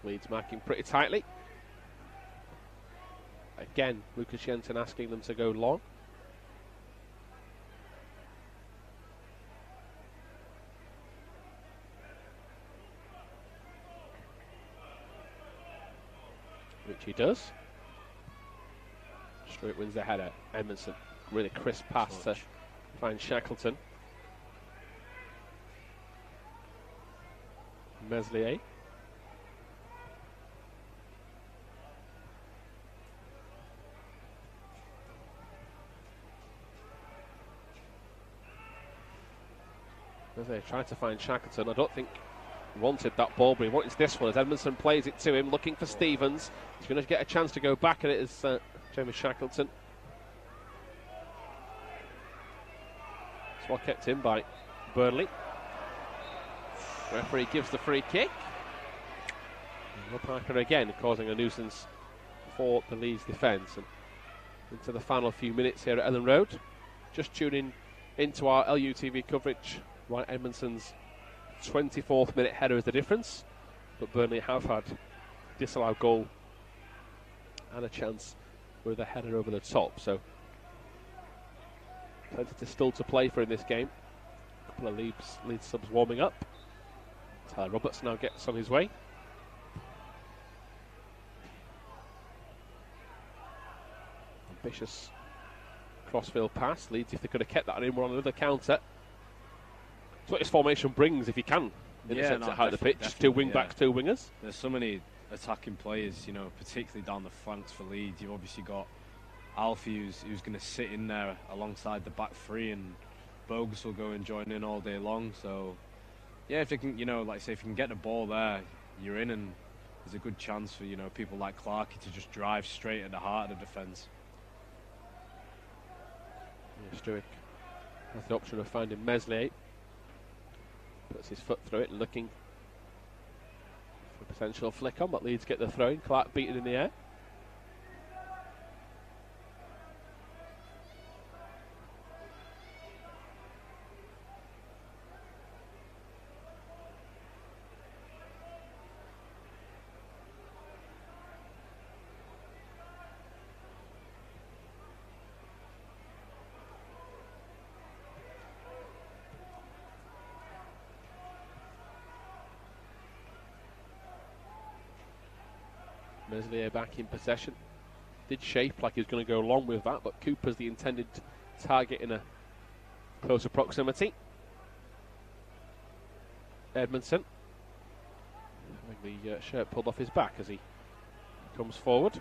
Leeds marking pretty tightly. Again, Lucas Jensen asking them to go long. Which he does. Struijk wins the header. Edmondson, really crisp pass to find Shackleton. Meslier. Meslier tried to find Shackleton. I don't think he wanted that ball, but he wanted this one as Edmondson plays it to him, looking for Stevens. He's going to get a chance to go back, and it is uh, Jamie Shackleton. It's well kept in by Burnley. Referee gives the free kick. Rob Harker again causing a nuisance for the Leeds defence. And into the final few minutes here at Elland Road. Just tuning into our L U T V coverage. Ryan Edmondson's twenty-fourth minute header is the difference. But Burnley have had a disallowed goal and a chance with a header over the top. So plenty to still to play for in this game. A couple of Leeds, Leeds subs warming up. Tyler Roberts now gets on his way. Ambitious crossfield pass. Leeds, if they could have kept that in, we're on another counter. That's what this formation brings, if you can, in yeah, the sense no, of how the pitch. Two wing backs, yeah. two wingers. There's so many attacking players, you know, particularly down the flanks for Leeds. You've obviously got Alfie, who's, who's going to sit in there alongside the back three, and Bogus will go and join in all day long. So. Yeah, if they can, you know, like say, if you can get the ball there, you're in, and there's a good chance for, you know, people like Clarke to just drive straight at the heart of the defence. Yeah, Struijk has the option of finding Meslier. Puts his foot through it, looking for a potential flick on, but Leeds get the throw in. Clarke beaten in the air. Meslier back in possession. Did shape like he was going to go long with that, but Cooper's the intended target in a closer proximity. Edmondson having the uh, shirt pulled off his back as he comes forward.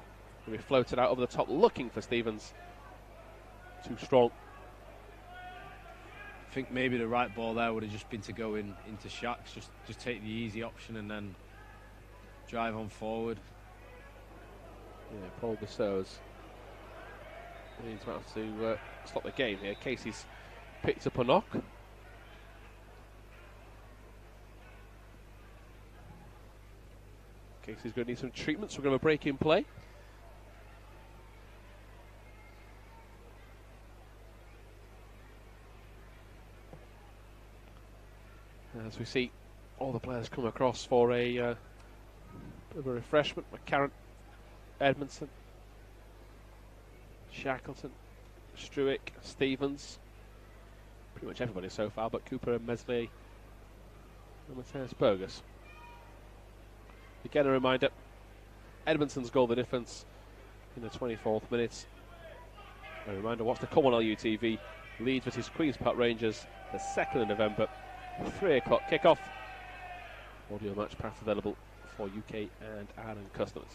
He'll be floated out over the top, looking for Stevens. Too strong. I think maybe the right ball there would have just been to go in into Shacks, just just take the easy option and then drive on forward. Yeah, Paul Bissou's needs to have to uh, stop the game here. Casey's picked up a knock. Casey's going to need some treatment, so we're going to have a break in play. As we see, all the players come across for a, uh, a refreshment. McCarron, Edmondson, Shackleton, Struijk, Stevens, pretty much everybody so far, but Cooper and Meslier and Matthias Burgess. Again, a reminder, Edmondson's goal the difference in the twenty-fourth minute. A reminder, watch the common L U T V, Leeds versus Queen's Park Rangers, the second of November, three o'clock kickoff. Audio match pass available for U K and Ireland customers.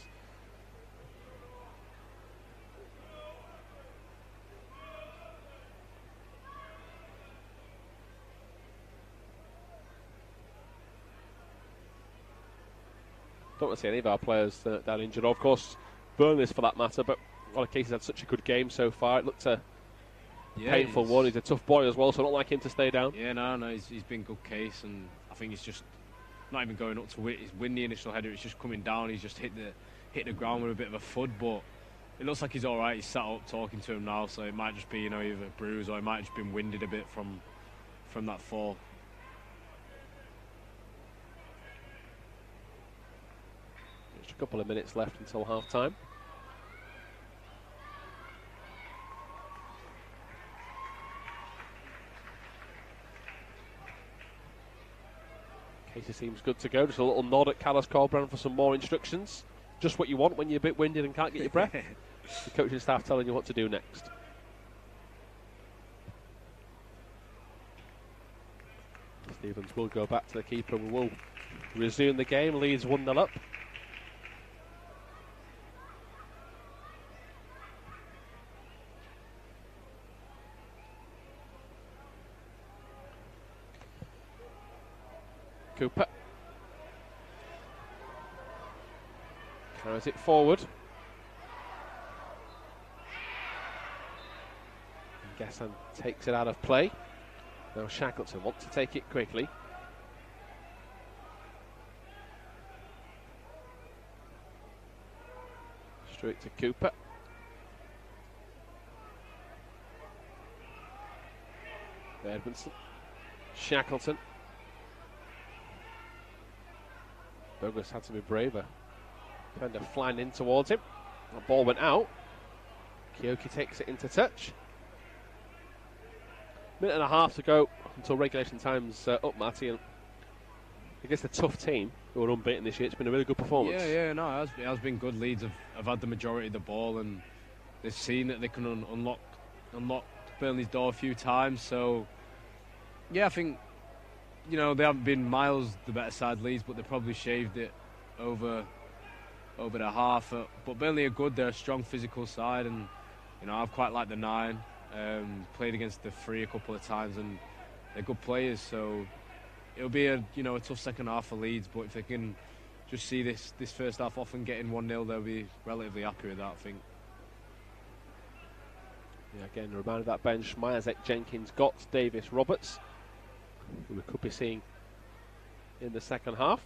Don't want to see any of our players uh, down injured, or of course Burnley's for that matter, but Ollie Casey's had such a good game so far. It looked a yeah, painful he's one. He's a tough boy as well, so I don't like him to stay down. Yeah, no, no, he's, he's been good case, and I think he's just not even going up to it. He's win the initial header, it's just coming down. He's just hit the hit the ground with a bit of a thud, but it looks like he's all right. He's sat up talking to him now, so it might just be, you know, either a bruise or he might have just been winded a bit from from that fall. A couple of minutes left until half time. Casey seems good to go. Just a little nod at Carlos Corbrand for some more instructions. Just what you want when you're a bit winded and can't get your breath. The coaching staff telling you what to do next. Stevens will go back to the keeper. We will resume the game. Leeds one nil up. Cooper carries it forward. Nguessan takes it out of play. Now Shackleton wants to take it quickly. Straight to Cooper. Edmondson. Shackleton. Douglas had to be braver. Defender flying in towards him. The ball went out. Koiki takes it into touch. Minute and a half to go until regulation time's uh, up, Marty. And against a tough team who are unbeaten this year, it's been a really good performance. Yeah, yeah, no, it has, it has been good. Leeds have, have had the majority of the ball, and they've seen that they can un unlock unlock Burnley's door a few times. So, yeah, I think, you know, they haven't been miles the better side, Leeds, but they probably shaved it over over the half. Uh, but Burnley are good. They're a strong physical side, and, you know, I've quite liked the nine. Um, played against the three a couple of times, and they're good players, so it'll be a you know a tough second half for Leeds, but if they can just see this this first half off and get in one nil, they'll be relatively happy with that, I think. Yeah, again, a reminder of that bench: Miazek, Jenkins, Gotts, Davis, Roberts, who we could be seeing in the second half.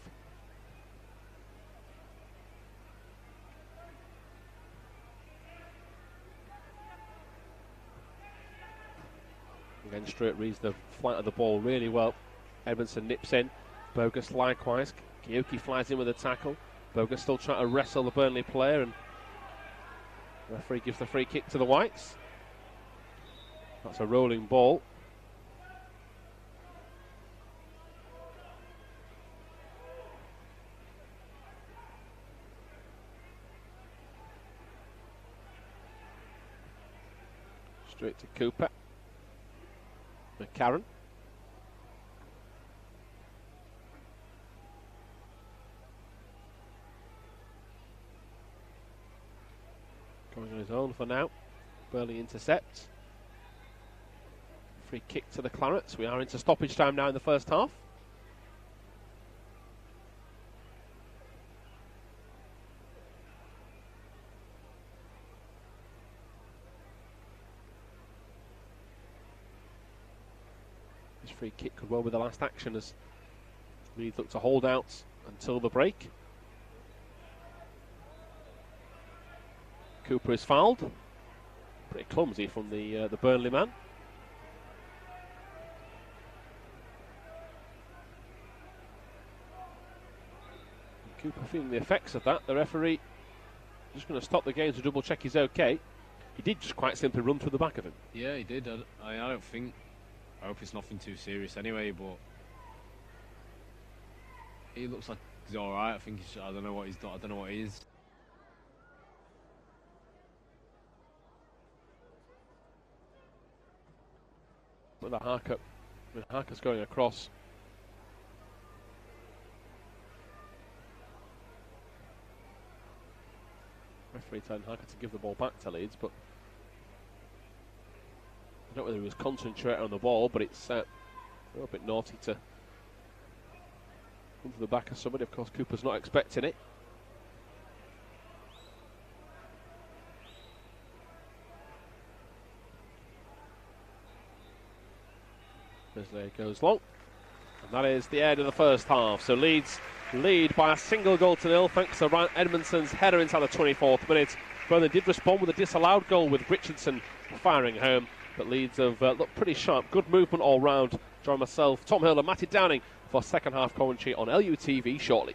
Again, Struijk reads the flight of the ball really well. Edmondson nips in. Bogus likewise. Koiki flies in with a tackle. Bogus still trying to wrestle the Burnley player, and the referee gives the free kick to the Whites. That's a rolling ball. Straight to Cooper. McCarron. Going on his own for now. Burnley intercepts. Free kick to the Clarets. We are into stoppage time now in the first half. Free kick could well be the last action as Leeds look to hold out until the break. Cooper is fouled. Pretty clumsy from the uh, the Burnley man. And Cooper feeling the effects of that. The referee just going to stop the game to double check he's okay. He did just quite simply run through the back of him. Yeah, he did. I, I don't think. I hope it's nothing too serious anyway, but he looks like he's all right. I think he's, I don't know what he's done. I don't know what he is. But the Harker, when Harker's going across, referee telling Harker to give the ball back to Leeds, but. I don't know whether he was concentrating on the ball, but it's uh, a little bit naughty to come to the back of somebody. Of course, Cooper's not expecting it. Meslier goes long. And that is the end of the first half. So Leeds lead by a single goal to nil, thanks to Ryan Edmondson's header inside the twenty-fourth minute. Burnley did respond with a disallowed goal, with Richardson firing home. But Leeds have uh, looked pretty sharp. Good movement all round. Join myself, Tom Hill and Matty Downing for second half commentary on L U T V shortly.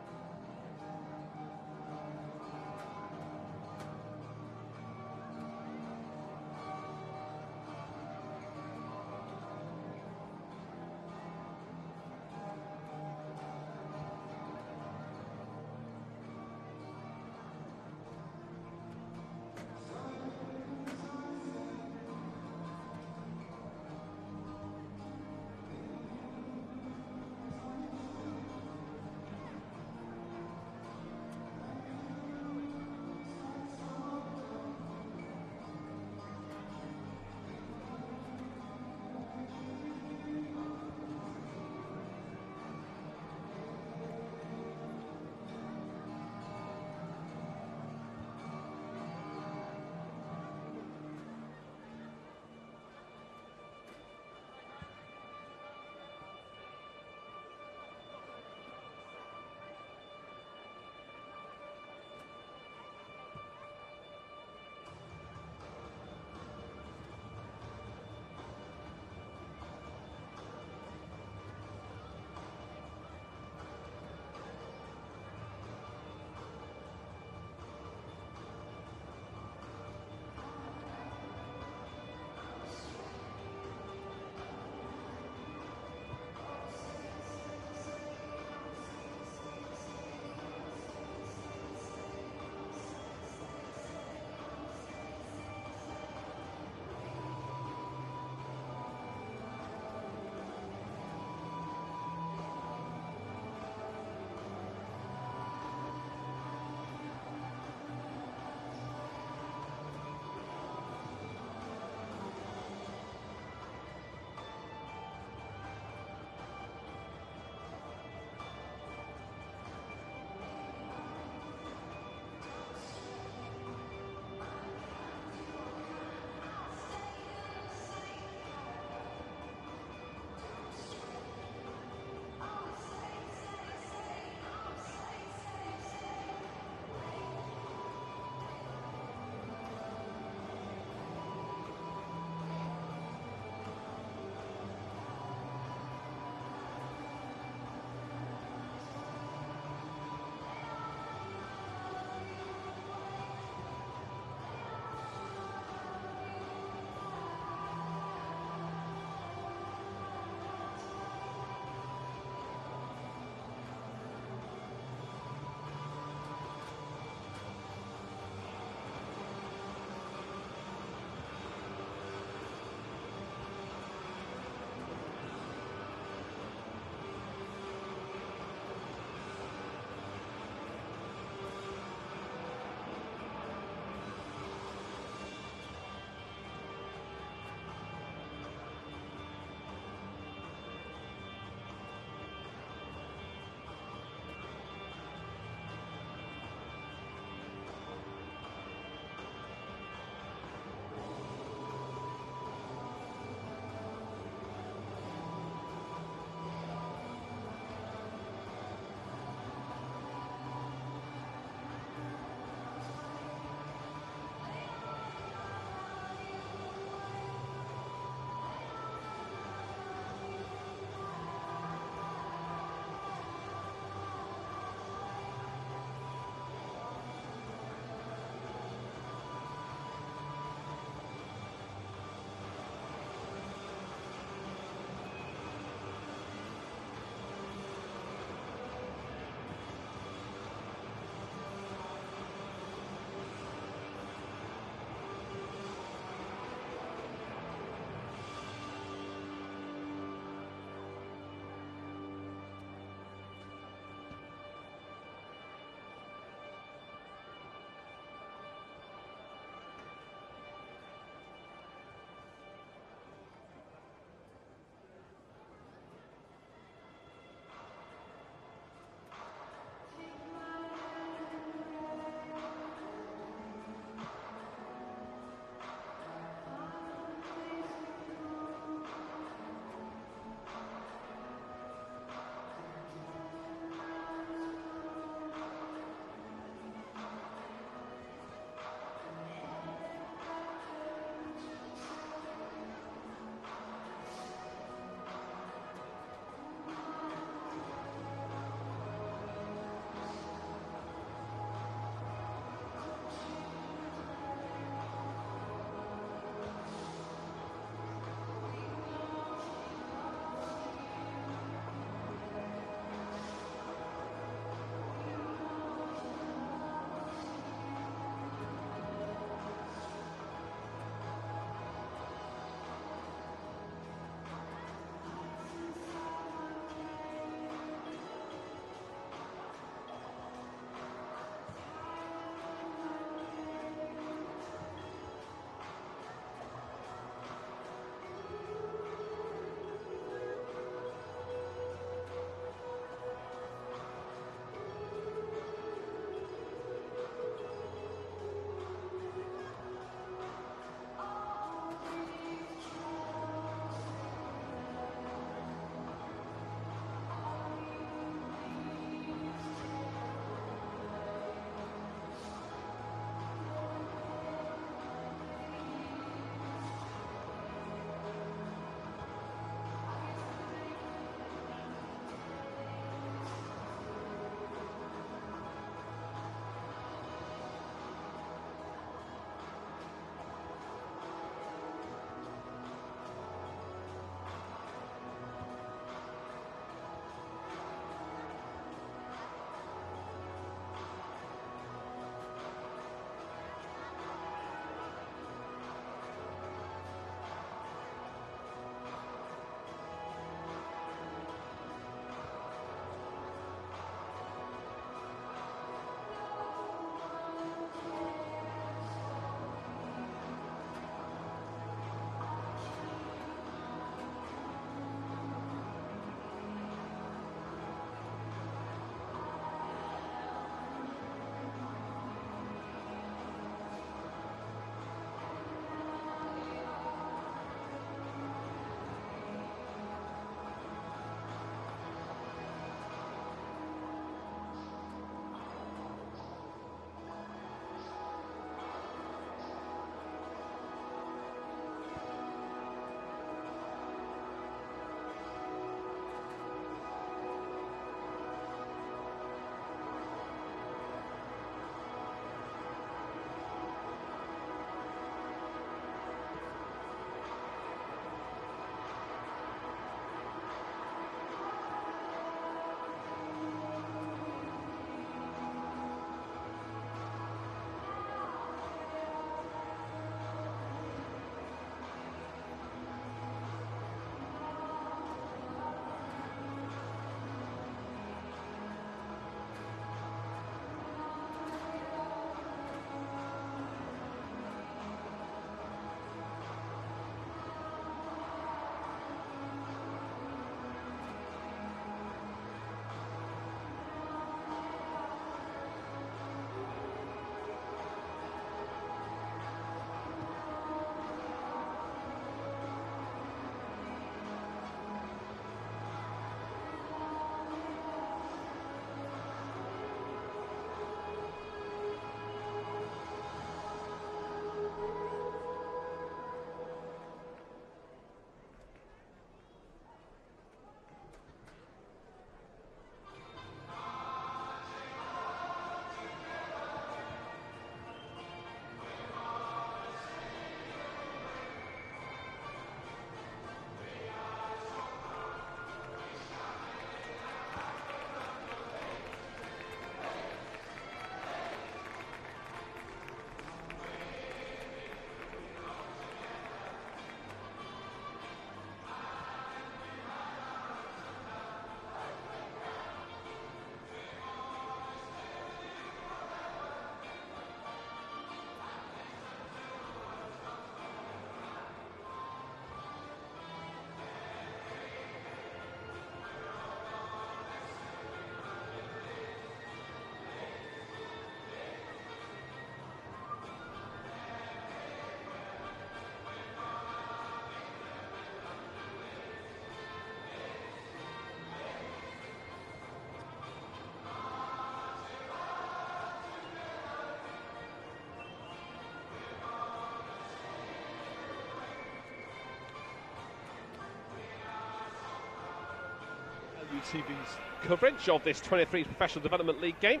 W T V's coverage of this twenty-three Professional Development League game.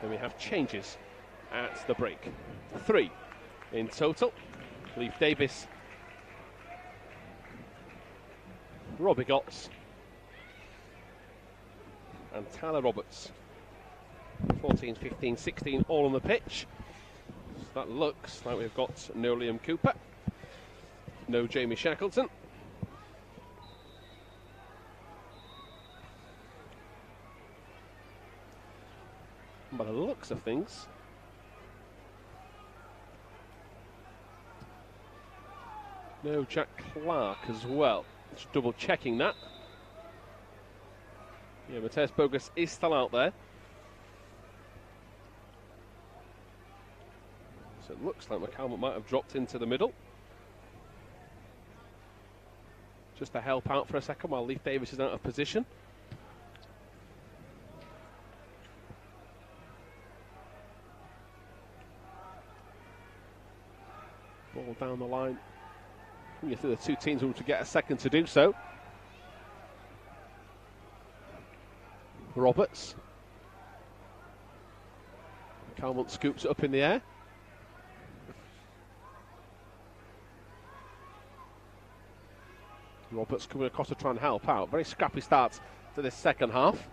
Then we have changes at the break. Three in total. Leif Davis, Robbie Gotts and Tyler Roberts. fourteen, fifteen, sixteen all on the pitch. So that looks like we've got no Liam Cooper, no Jamie Shackleton, and by the looks of things no Jack Clarke as well. Just double checking that. Yeah, Matthias Burgess is still out there. So it looks like McCalmont might have dropped into the middle, just to help out for a second while Leif Davis is out of position. Ball down the line. You think the two teams will get a second to do so. Roberts. McCalmont scoops it up in the air. Roberts coming across to try and help out. Very scrappy start to this second half.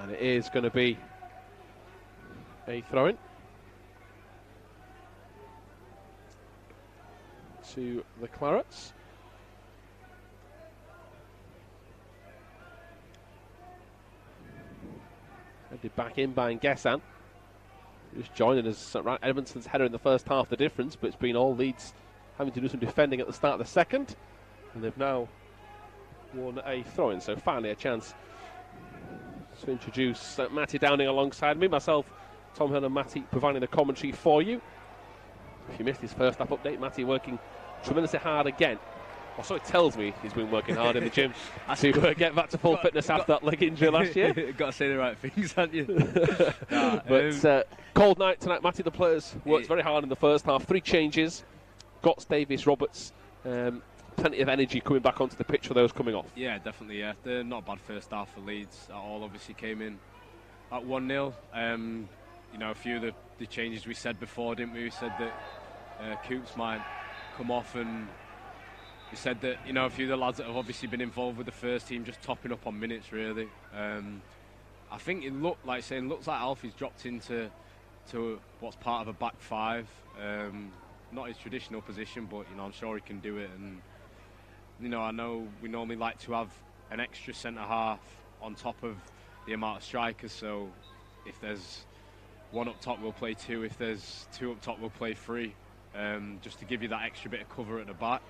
And it is going to be a throw-in to the Clarets. Headed back in by Nguessan. Just joining us. Right, Edmondson's header in the first half, the difference, but it's been all Leeds having to do some defending at the start of the second, and they've now won a throw-in, so finally a chance to introduce uh, Matty Downing alongside me, myself, Tom Hill and Matty providing the commentary for you. If you missed his first half update, Matty working tremendously hard again. Also, it tells me he's been working hard in the gym to uh, get back to full got, fitness got after got that leg injury last year. Got to say the right things, haven't you? Nah, but um, uh, cold night tonight, Matty. The players worked very hard in the first half. Three changes. Gotts, Davis, Roberts, um, plenty of energy coming back onto the pitch for those coming off. Yeah, definitely, yeah. They're not a bad first half for Leeds at all. Obviously came in at one nil. Um, you know, a few of the, the changes we said before, didn't we? We said that uh, Coops might come off, and we said that, you know, a few of the lads that have obviously been involved with the first team just topping up on minutes, really. Um, I think it looked like, saying, looks like Alfie's dropped into to what's part of a back five. Um, Not his traditional position, but you know, I'm sure he can do it. And you know, I know we normally like to have an extra centre half on top of the amount of strikers. So if there's one up top, we'll play two. If there's two up top, we'll play three, um, just to give you that extra bit of cover at the back.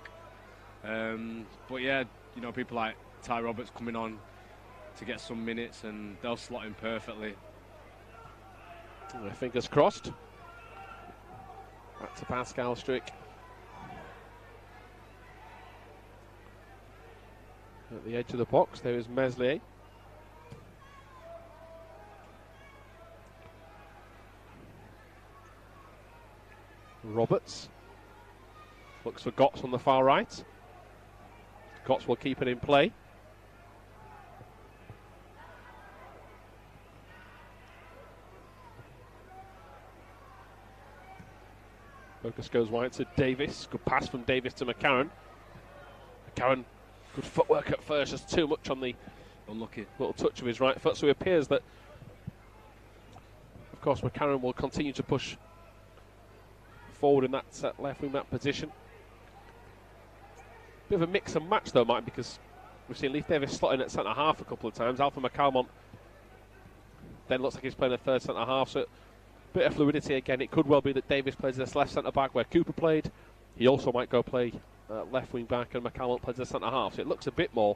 Um, but yeah, you know, people like Ty Roberts coming on to get some minutes, and they'll slot in perfectly. Fingers crossed. Back to Pascal Struijk. At the edge of the box, there is Meslier. Roberts looks for Gotts on the far right. Gotts will keep it in play. Focus goes wide to Davis. Good pass from Davis to McCarron. McCarron, good footwork at first, just too much on the unlucky little touch of his right foot. So it appears that, of course, McCarron will continue to push forward in that uh, left wing back position. Bit of a mix and match though, Mike, because we've seen Leif Davis slot in at centre half a couple of times. Alfie McCalmont then looks like he's playing a third centre half. So bit of fluidity again. It could well be that Davis plays this left centre-back where Cooper played. He also might go play uh, left wing-back, and McCalmont plays the centre-half. So it looks a bit more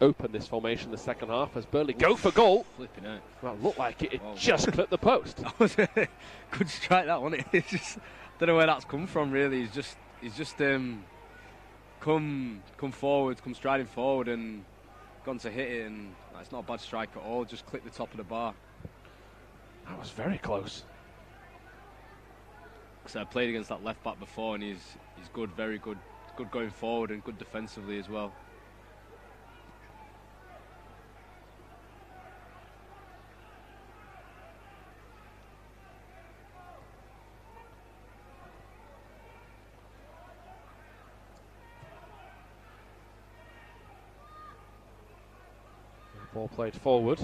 open, this formation, the second half, as Burnley go for goal. Flipping out. Well, it looked like it, it oh, just clipped the post. That was a good strike, that one. It's just, don't know where that's come from, really. He's just he's just um, come come forward, come striding forward and gone to hit it. And it's not a bad strike at all. Just clipped the top of the bar. That was very close. Because I played against that left back before, and he's he's good, very good, good going forward and good defensively as well. Ball played forward.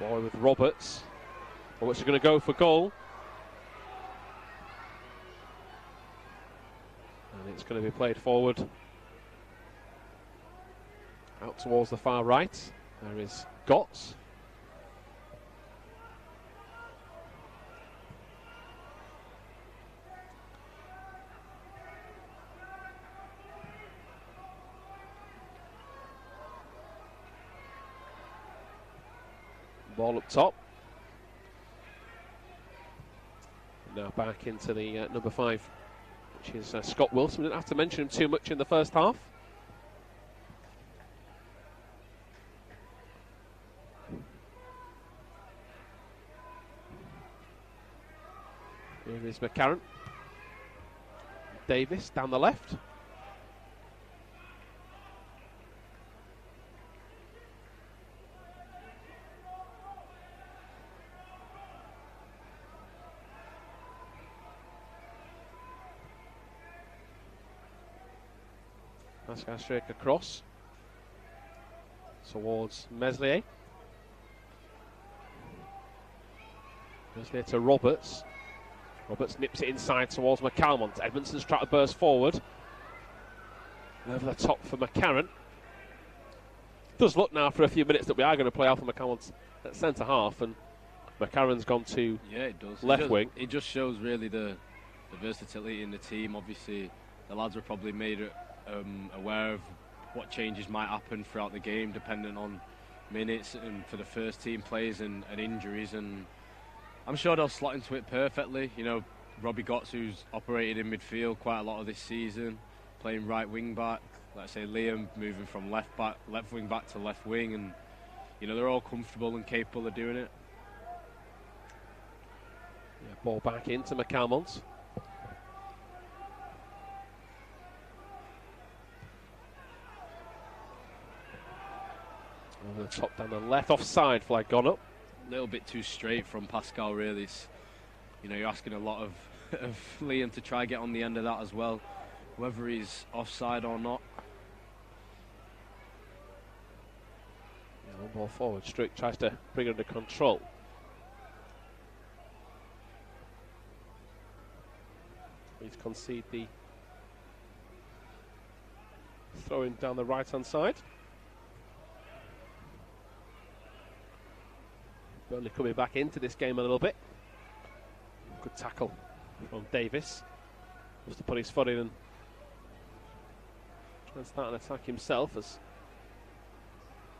Boy with Roberts. Roberts are going to go for goal. And it's going to be played forward out towards the far right. There is Gotts. Ball up top. Now back into the uh, number five, which is uh, Scott Wilson. We didn't have to mention him too much in the first half. Here is McCarron. Davis down the left. Pascal Struijk across towards Meslier. Meslier to Roberts. Roberts nips it inside towards McCalmont. Edmondson's trying to burst forward. Over the top for McCarron. Does look now for a few minutes that we are going to play Alfie McCalmont at centre half, and McCarron's gone to yeah, it does. left it just, wing. It just shows really the, the versatility in the team. Obviously, the lads were probably made it. Um, aware of what changes might happen throughout the game, depending on minutes and for the first team players and, and injuries, and I'm sure they'll slot into it perfectly. You know, Robbie Gotts, who's operated in midfield quite a lot of this season, playing right wing back. Let's say Liam moving from left back, left wing back to left wing, and you know they're all comfortable and capable of doing it. Yeah, ball back into McCalmont. The top down the left, offside flag gone up. A little bit too straight from Pascal, really. It's, you know, you're asking a lot of, of Liam to try get on the end of that as well, whether he's offside or not. Yeah, one ball forward. Struijk tries to bring it under control. He's conceded the throwing down the right hand side. Burnley coming back into this game a little bit. Good tackle from Davis. Just to put his foot in and try and start an attack himself. As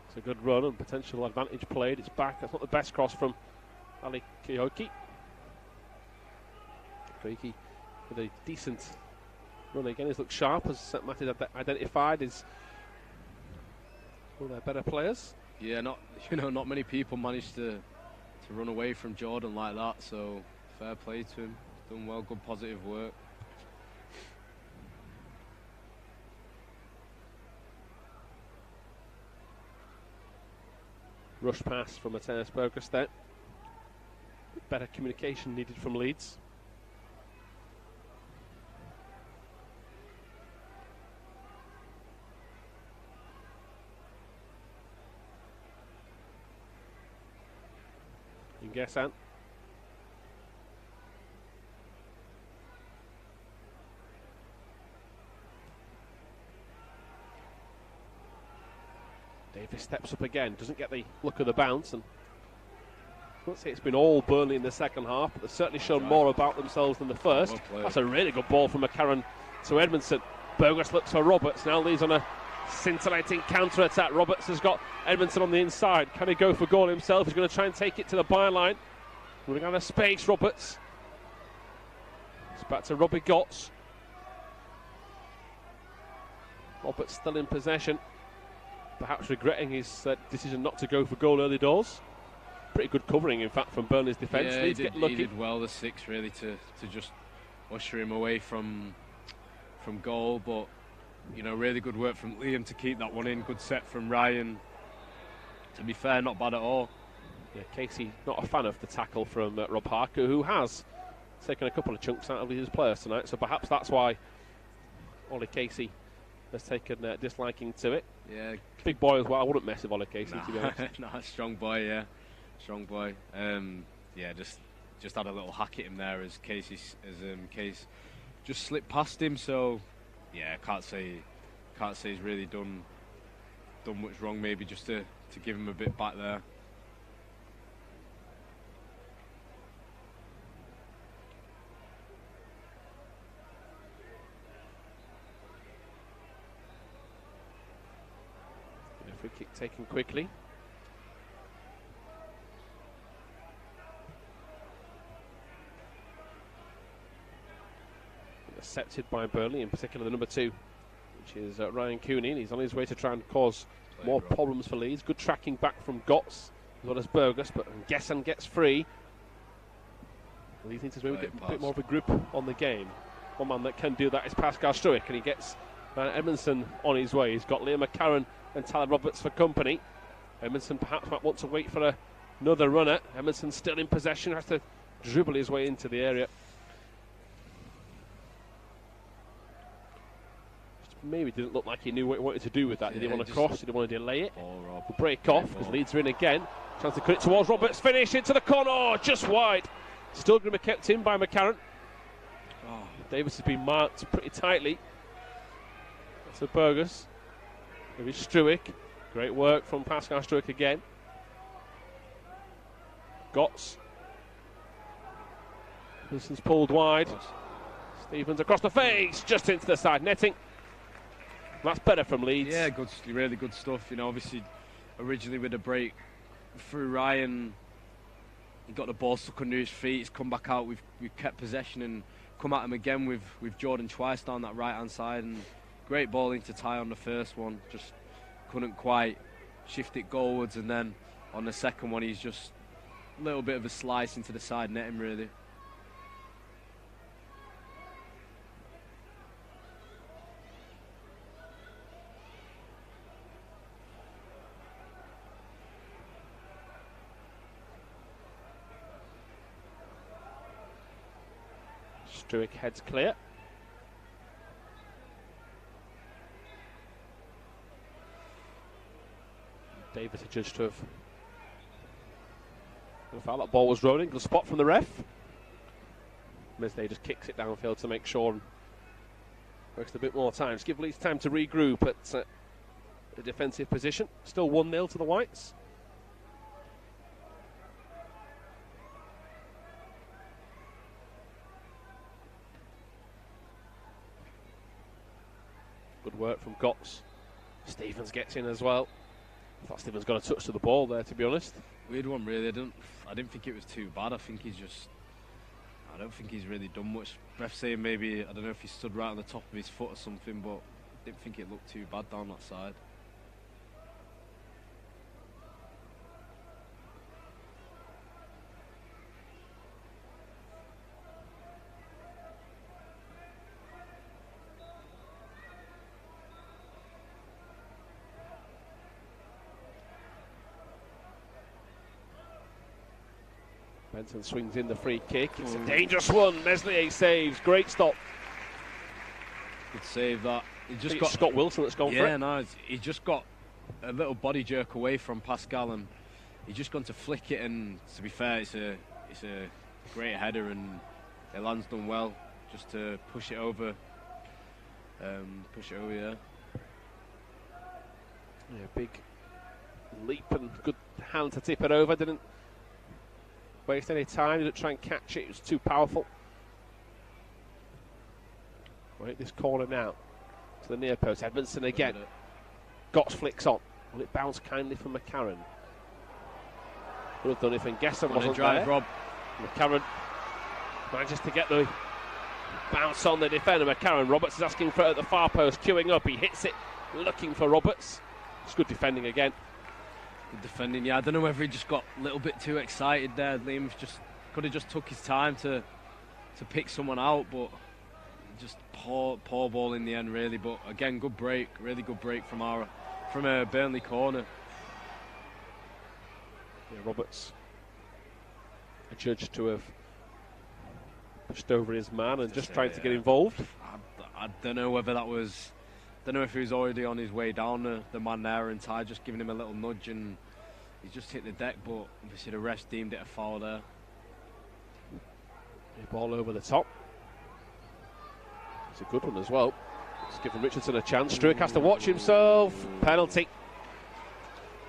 it's a good run and potential advantage played. It's back. That's not the best cross from Ali Koiki. Koiki with a decent run again. He's looked sharp, as Matt has identified. Is one of their better players. Yeah, not you know not many people managed to. to run away from Jordan like that, so fair play to him. He's done well, good positive work. Rush pass from Matthias Burgess there. Better communication needed from Leeds. Nguessan. Davis steps up again, doesn't get the look of the bounce, and I won't say it's been all Burnley in the second half, but they've certainly shown right. more about themselves than the first. Well, that's a really good ball from McCarron to Edmondson. Burgess looks for Roberts, now leads on a scintillating counter-attack. Roberts has got Edmondson on the inside. Can he go for goal himself? He's going to try and take it to the byline. Running out of space, Roberts. It's back to Robbie Gotts. Roberts still in possession, perhaps regretting his uh, decision not to go for goal early doors. Pretty good covering, in fact, from Burnley's defence. Yeah, he did, he did well, the six, really, to, to just usher him away from, from goal, but you know, really good work from Liam to keep that one in. Good set from Ryan. To be fair, not bad at all. Yeah, Casey, not a fan of the tackle from uh, Rob Harker, who has taken a couple of chunks out of his players tonight, so perhaps that's why Ollie Casey has taken a uh, disliking to it. Yeah, big boy as well. I wouldn't mess with Ollie Casey, nah, to be honest. Nah, strong boy, yeah, strong boy. Um, yeah, just just had a little hack at him there as Casey as um, Case just slipped past him. So yeah, can't say can't say he's really done done much wrong. Maybe just to to give him a bit back there. Kick taken quickly. Intercepted by Burnley, in particular the number two, which is uh, Ryan Cooney, and he's on his way to try and cause Play more bro. problems for Leeds. Good tracking back from Gotts as well as Burgess, but Nguessan gets free. Leeds needs to maybe get a bit more of a grip on the game. One man that can do that is Pascal Struijk, and he gets Ryan Edmondson on his way. He's got Liam McCarron and Tyler Roberts for company. Edmondson perhaps might want to wait for a, another runner. Edmondson still in possession, has to dribble his way into the area. Just maybe didn't look like he knew what he wanted to do with that. Did yeah, he want to cross? Did he want to delay it? We'll break off because Leeds are in again. Chance to cut it towards Roberts. Finish into the corner, oh, just wide. Still going to be kept in by McCarron. Oh. Davis has been marked pretty tightly. That's a Burgess. It is Struijk. Great work from Pascal Struijk again. Gotts. Wilson's pulled wide. Stevens across the face, just into the side netting. That's better from Leeds. Yeah, good, really good stuff. You know, obviously, originally with a break through Ryan, he got the ball stuck under his feet. He's come back out. We've we've kept possession and come at him again with with Jordan twice down that right hand side and. Great ball into Ty on the first one, just couldn't quite shift it goalwards, and then on the second one he's just a little bit of a slice into the side netting really. Struijk heads clear. Davis adjudged to have. The foul, that ball was rolling. Good spot from the ref. Meslier just kicks it downfield to make sure. Works a bit more time. Just give Leeds time to regroup at uh, the defensive position. Still one nil to the Whites. Good work from Gotts. Stevens gets in as well. I thought Stevens got a touch to the ball there, to be honest. Weird one, really. I didn't, I didn't think it was too bad. I think he's just... I don't think he's really done much. Ref saying maybe, I don't know if he stood right on the top of his foot or something, but I didn't think it looked too bad down that side. Benson swings in the free kick. It's a dangerous one. Meslier saves. Great stop. Good save that. He just got Scott Wilson that's gone yeah, for it. Yeah, no, he just got a little body jerk away from Pascal, and he's just gone to flick it. And to be fair, it's a it's a great header, and Elland's done well just to push it over. Um, push it over, yeah. Yeah, big leap and good hand to tip it over. Didn't. Waste any time, didn't try and catch it, it was too powerful. We'll hit this corner now to the near post. Edmondson again. Gotts flicks on. Will it bounce kindly from McCarron? Would have done if Nguessan wasn't there. Rob. McCarron manages to get the bounce on the defender. McCarron. Roberts is asking for it at the far post, queuing up. He hits it, looking for Roberts. It's good defending again. Defending, yeah. I don't know whether he just got a little bit too excited there. Liam just could have just took his time to to pick someone out, but just poor poor ball in the end, really. But again, good break, really good break from our from a Burnley corner. Yeah, Roberts adjudged to have pushed over his man and just trying to get involved. I, I don't know whether that was, I don't know if he was already on his way down the, the man there and Ty just giving him a little nudge and he just hit the deck, but obviously the ref deemed it a foul there. Ball over the top. It's a good one as well. It's given Richardson a chance. Struijk has to watch himself. Penalty.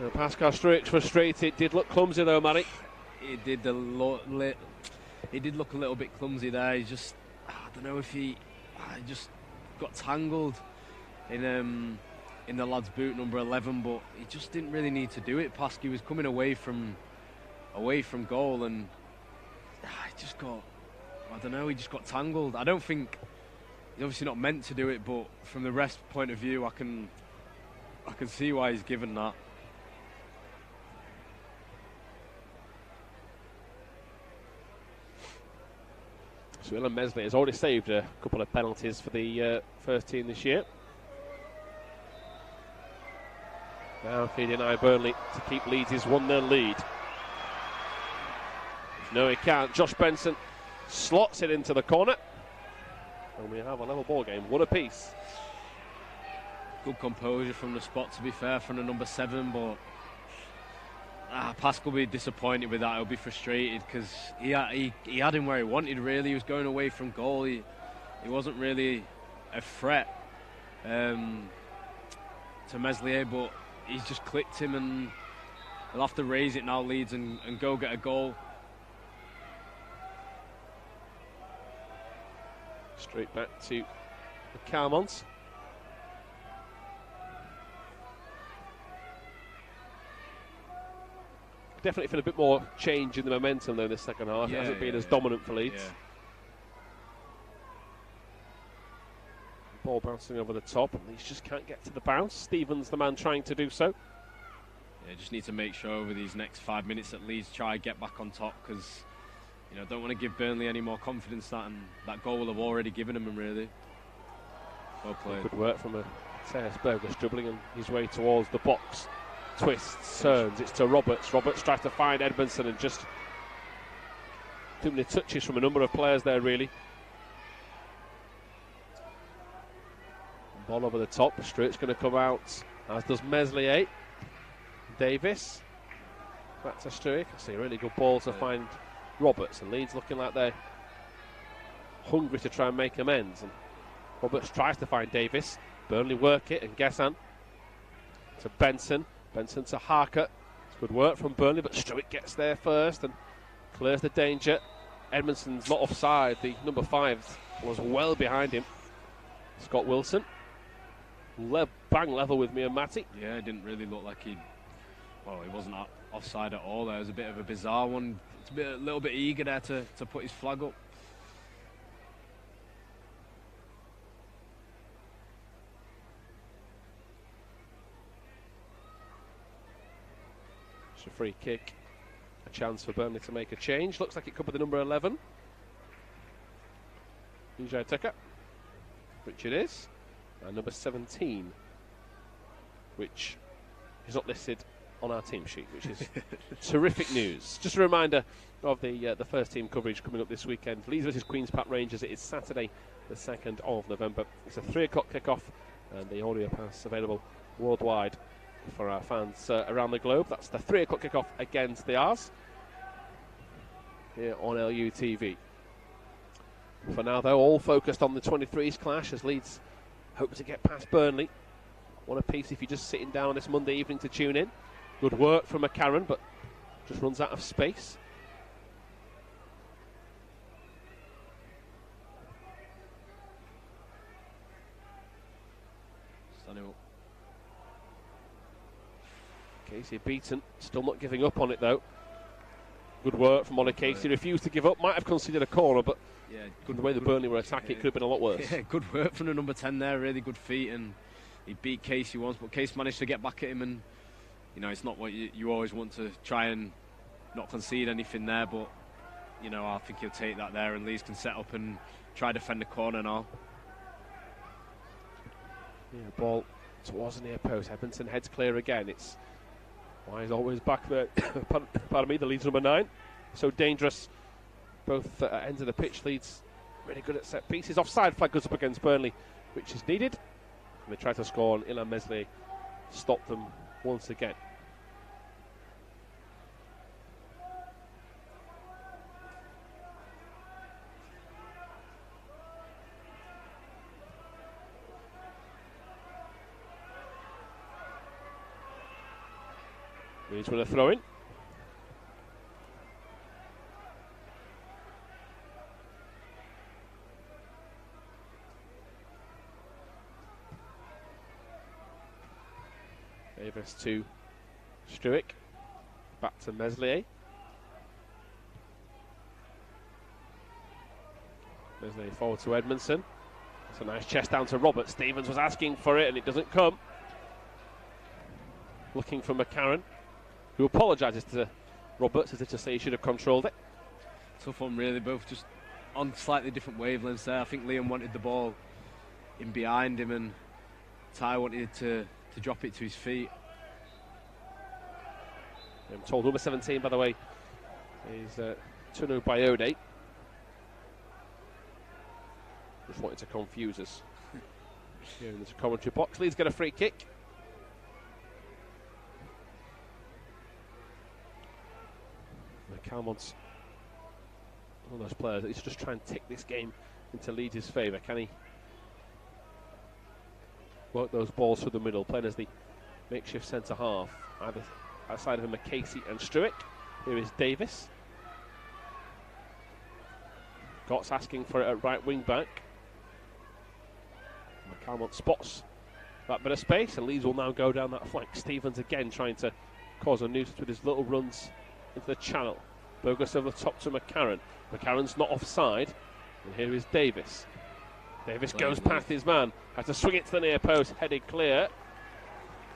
Now Pascal Struijk's frustrated. Did look clumsy though, Manny. He did a lot. He did look a little bit clumsy there. He just, I don't know if he, he just got tangled in um in the lad's boot, number eleven. But he just didn't really need to do it. Pascal was coming away from away from goal and. I just got, I don't know, he just got tangled. I don't think, he's obviously not meant to do it, but from the ref's point of view, I can I can see why he's given that. So Illan Meslier has already saved a couple of penalties for the uh, first team this year. Now feeding I Burnley to keep Leeds' one nil lead. No, he can't. Josh Benson slots it into the corner. And we have a level ball game. What a piece. Good composure from the spot, to be fair, from the number seven. But ah, Pascal will be disappointed with that. He'll be frustrated because he, he, he had him where he wanted, really. He was going away from goal. He, he wasn't really a threat um, to Meslier, but he's just clipped him and he'll have to raise it now, Leeds, and, and go get a goal. Straight back to McCalmont. Definitely feel a bit more change in the momentum though in the second half. Yeah, it hasn't yeah, been yeah, as yeah. dominant for Leeds. Yeah. Ball bouncing over the top and Leeds just can't get to the bounce. Stevens the man trying to do so. Yeah, just need to make sure over these next five minutes that Leeds try and get back on top because you know, don't want to give Burnley any more confidence that and that goal will have already given them, really. Well played. Good work from Matthias Burgess, dribbling on his way towards the box. Twists, turns, it's to Roberts. Roberts tries to find Edmondson and just too many touches from a number of players there, really. Ball over the top, Struik's going to come out, as does Meslier. Davis, back to Struijk. I see a really good ball to yeah. find Roberts, and Leeds looking like they're hungry to try and make amends. And Roberts tries to find Davis. Burnley work it, and Nguessan to Benson. Benson to Harker. It's good work from Burnley, but Struijk gets there first and clears the danger. Edmondson's not offside. The number five was well behind him. Scott Wilson. Le bang level with me and Matty. Yeah, it didn't really look like he... Well, he wasn't offside at all. There was a bit of a bizarre one. A, bit, a little bit eager there to, to put his flag up. It's a free kick. A chance for Burnley to make a change. Looks like it could be the number eleven. Nijai Tucker. Which it is. And number seventeen. Which is not listed on our team sheet, which is terrific news. Just a reminder of the uh, the first team coverage coming up this weekend. Leeds versus Queen's Park Rangers. It is Saturday, the second of November. It's a three o'clock kickoff, and the audio pass available worldwide for our fans uh, around the globe. That's the three o'clock kickoff against the Ars here on L U T V. For now, though, all focused on the twenty-threes clash as Leeds hope to get past Burnley. What a piece if you're just sitting down this Monday evening to tune in. Good work from McCarron, but just runs out of space. Casey beaten, still not giving up on it though. Good work from Ollie Casey, refused to give up, might have conceded a corner, but yeah, good the way the Burnley were attacking, yeah, it could have been a lot worse. Yeah, good work from the number ten there, really good feet, and he beat Casey once, but Casey managed to get back at him and you know, it's not what you, you always want to try and not concede anything there, but, you know, I think he'll take that there and Leeds can set up and try to defend the corner now. Yeah, ball towards the near post. Edmondson heads clear again. It's why he's always back there. Pardon me, the Leeds number nine. So dangerous. Both uh, ends of the pitch, Leeds really good at set pieces. Offside flag goes up against Burnley, which is needed. And they try to score, and Illan Meslier stopped them once again. Leeds with a throw in. Davis to Struijk, back to Meslier. Meslier forward to Edmondson. It's a nice chest down to Roberts. Stevens was asking for it and it doesn't come. Looking for McCarron, who apologises to Roberts as if to say he should have controlled it. Tough one really, both just on slightly different wavelengths there. I think Liam wanted the ball in behind him and Ty wanted to, to drop it to his feet. I'm told number seventeen, by the way, is uh, Tunho Bayode. Just wanted to confuse us here in this commentary box. Leeds get a free kick. Calmont's one of those players that he's just trying to tick this game into Leeds' favour. Can he work those balls through the middle, playing as the makeshift centre half? Either outside of him are Casey and Struijk. Here is Davis. Gotts asking for it at right wing back. McCalmont spots that bit of space, and Leeds will now go down that flank. Stevens again trying to cause a nuisance with his little runs into the channel. Bogus over the top to McCarron. McCarron's not offside. And here is Davis. Davis Blame goes Leif. past his man. Has to swing it to the near post. Headed clear.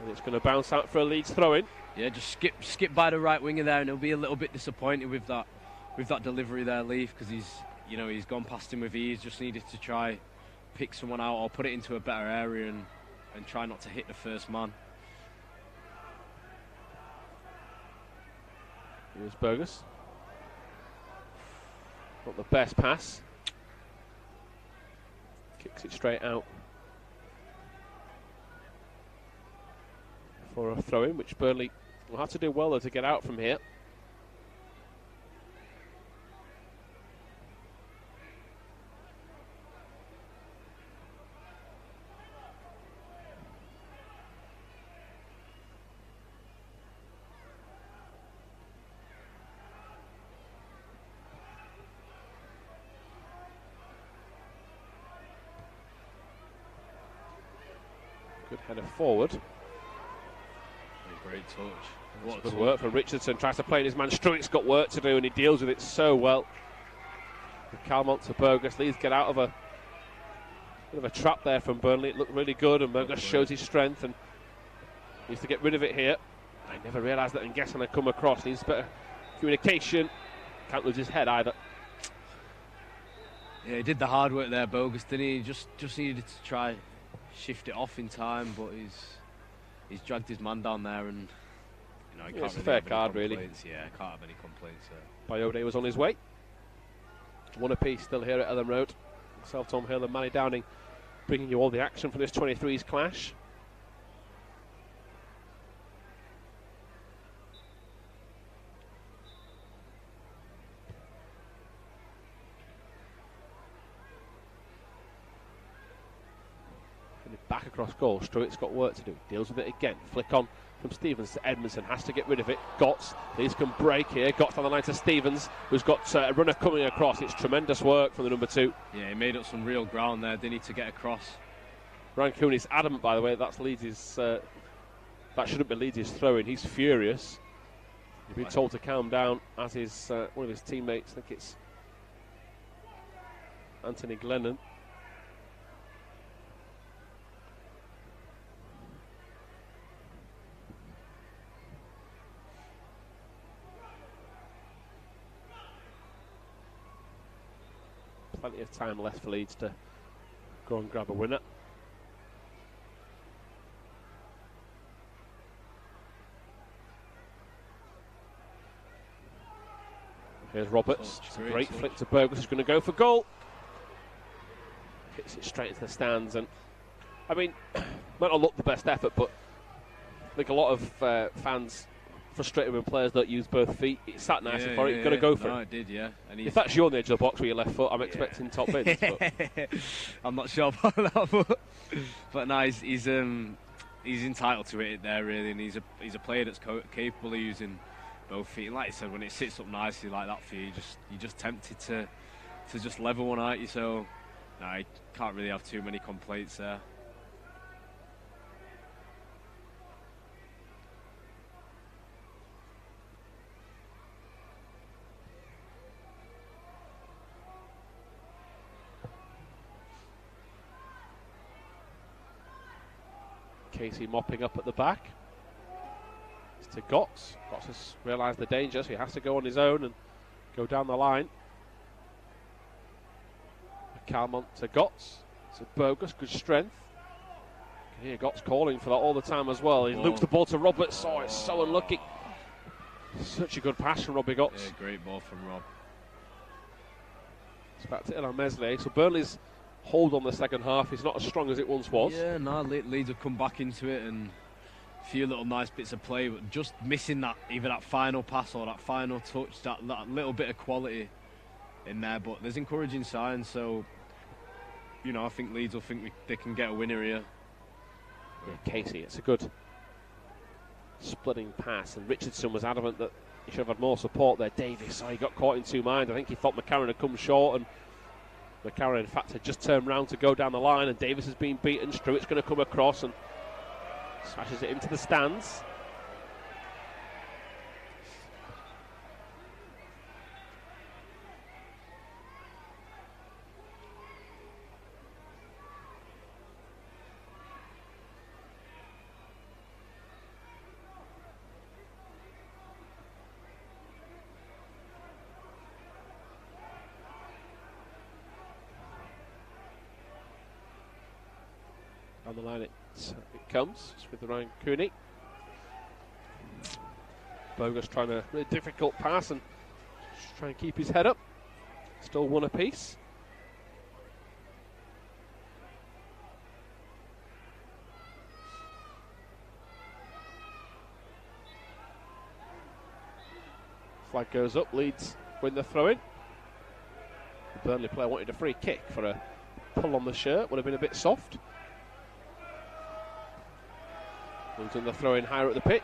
And it's going to bounce out for a Leeds throw-in. Yeah, just skip skip by the right winger there, and he'll be a little bit disappointed with that with that delivery there, Leif, because he's you know he's gone past him with ease. Just needed to try pick someone out or put it into a better area and and try not to hit the first man. Here's Burgess. Not the best pass. Kicks it straight out for a throw-in, which Burnley will have to do well though to get out from here. Forward. A great touch. What good work from Richardson. Tries to play in his man. Struik's got work to do, and he deals with it so well. McCalmont to Burgess. Leeds get out of a bit of a trap there from Burnley. It looked really good, and Burgess shows his strength and needs to get rid of it here. I never realised that Nguessan had come across. Needs better communication. Can't lose his head either. Yeah, he did the hard work there, Burgess, didn't he? Just just needed to try. Shift it off in time, but he's he's dragged his man down there, and you know he yeah, can't it's really a fair card, really. Yeah, can't have any complaints. Yeah. Bayode was on his way. One apiece still here at Elland Road. Myself, Tom Hill, and Manny Downing, bringing you all the action from this twenty-threes clash. Back across goal, Struik's got work to do, deals with it again, flick on from Stevens to Edmondson, has to get rid of it, Gotts, Leeds can break here, Gotts on the line to Stevens, who's got uh, a runner coming across. It's tremendous work from the number two. Yeah, he made up some real ground there, didn't he, to get across. Ryan Cooney's adamant, by the way, that's Leeds' uh, that shouldn't be Leeds' throw-in, he's furious. He's been told to calm down, as is uh, one of his teammates, I think it's Anthony Glennon. Plenty of time left for Leeds to go and grab a winner. Here's Roberts. It's a great flick to Burgess, who's going to go for goal. hits it straight into the stands. And I mean, might not look the best effort, but I think a lot of uh, fans frustrated when players don't use both feet. It sat nicely yeah, for yeah, it. You've got to go for no, it. it did, yeah. And if that's you on the edge of the box with your left foot, I'm yeah. expecting top bins. But I'm not sure about that, but, but no, he's he's, um, he's entitled to it there really, and he's a he's a player that's co capable of using both feet. And like I said, when it sits up nicely like that for you, you just you're just tempted to to just level one, aren't you? So no, I can't really have too many complaints there. Casey mopping up at the back. It's to Gotts. Gotts has realised the danger, so he has to go on his own and go down the line. McCalmont to Gotts. It's a Burgess, good strength. You can hear Gotts calling for that all the time as well. He oh. loops the ball to Roberts. Oh, it's so unlucky. Such a good pass from Robbie Gotts. Yeah, great ball from Rob. It's back to Illan Meslier. So Burnley's hold on the second half is not as strong as it once was. Yeah, no, Le Leeds have come back into it, and a few little nice bits of play, but just missing that, either that final pass or that final touch, that, that little bit of quality in there. But there's encouraging signs, so, you know, I think Leeds will think we, they can get a winner here. Yeah, Casey, it's a good splitting pass, and Richardson was adamant that he should have had more support there. Davis, oh, he got caught in two minds. I think he thought McCarron had come short, and McCarron, in fact, had just turned round to go down the line, and Davis has been beaten. Struitt's going to come across and smashes it into the stands. The line it, it comes it's with Ryan Cooney. Bogus trying a really difficult pass and just trying to keep his head up. Still one apiece. Flag goes up. Leeds win the throw in. The Burnley player wanted a free kick for a pull on the shirt. Would have been a bit soft. He's done the throw-in higher at the pitch.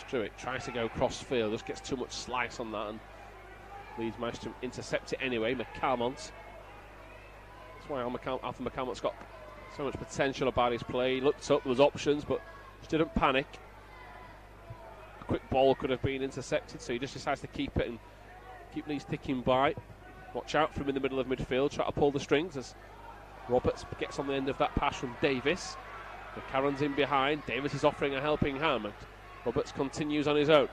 Struijk tries to go cross-field, just gets too much slice on that, and Leeds managed to intercept it anyway. McCalmont. That's why Alfie McCalmont's got so much potential about his play. He looked up, there was options, but just didn't panic. Quick ball could have been intercepted, so he just decides to keep it and keep Leeds ticking by. Watch out for him in the middle of midfield, try to pull the strings as Roberts gets on the end of that pass from Davis. McCarron's in behind, Davis is offering a helping hand, and Roberts continues on his own.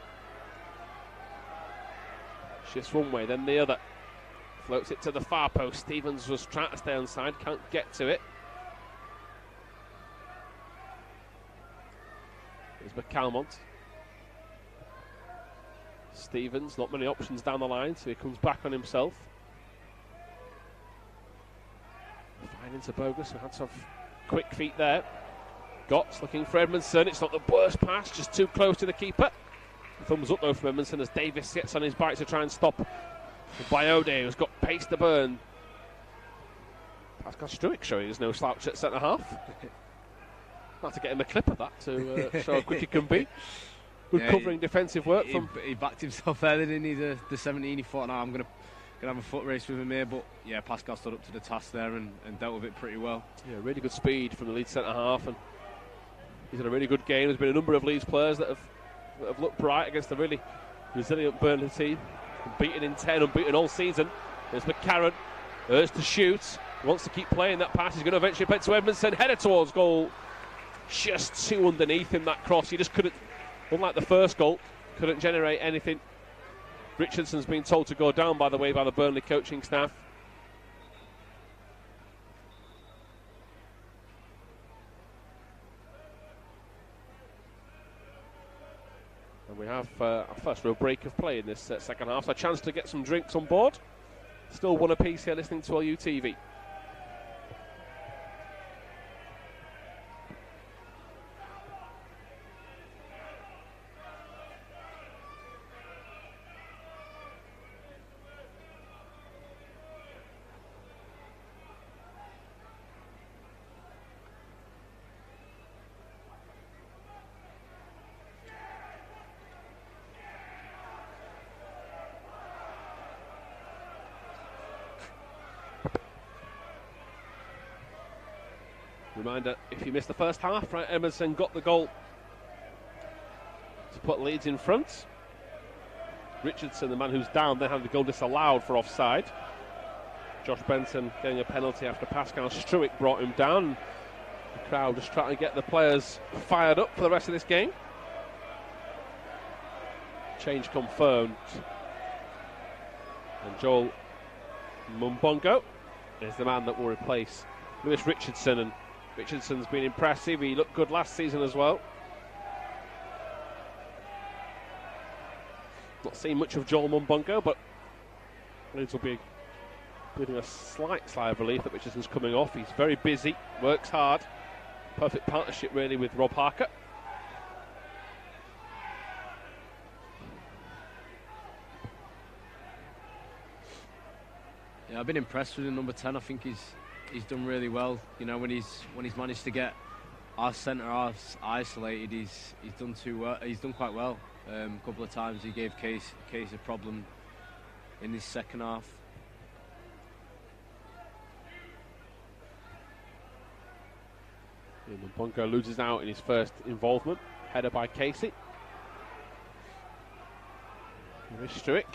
Shifts one way, then the other. Floats it to the far post. Stevens was trying to stay onside, can't get to it. Here's McCalmont. Stevens, not many options down the line, so he comes back on himself. Finding to Bogus, who had some quick feet there. Gotts looking for Edmondson. It's not the worst pass, just too close to the keeper. Thumbs up though from Edmondson as Davis gets on his bike to try and stop Bayode, who's got pace to burn. Pascal Struijk showing there's no slouch at centre half. I'll have to get him a clip of that to uh, show how quick he can be. Good yeah, covering he, defensive work he, from... He backed himself there, didn't he, the, the seventeen. He thought, no, I'm going to have a foot race with him here. But, yeah, Pascal stood up to the task there and, and dealt with it pretty well. Yeah, really good speed from the Leeds centre-half. And he's had a really good game. There's been a number of Leeds players that have, that have looked bright against the really resilient Burnley team. Beaten in ten, unbeaten all season. There's McCarron, urged to shoot. He wants to keep playing that pass. He's going to eventually bet to Edmondson. Header towards goal. Just two underneath him, that cross. He just couldn't... Unlike the first goal, couldn't generate anything. Richardson's been told to go down, by the way, by the Burnley coaching staff. And we have uh, our first real break of play in this uh, second half. So a chance to get some drinks on board. Still one apiece here listening to L U T V. Reminder, if you missed the first half, Ryan Edmondson got the goal to put Leeds in front. Richardson, the man who's down, then had the goal disallowed for offside. Josh Benson getting a penalty after Pascal Struijk brought him down. The crowd just trying to get the players fired up for the rest of this game. Change confirmed. And Joel Mumbongo is the man that will replace Lewis Richardson, and Richardson's been impressive. He looked good last season as well. Not seen much of Joel Mumbongo, but Leeds will be leaving a slight sigh of relief that Richardson's coming off. He's very busy, works hard. Perfect partnership really with Rob Harker. Yeah, I've been impressed with the number ten. I think he's he's done really well, you know, when he's when he's managed to get our centre halves isolated. He's he's done too well. He's done quite well. Um, a couple of times he gave Case Case a problem in his second half. Mumbongo loses out in his first involvement. Header by Casey. Struijk.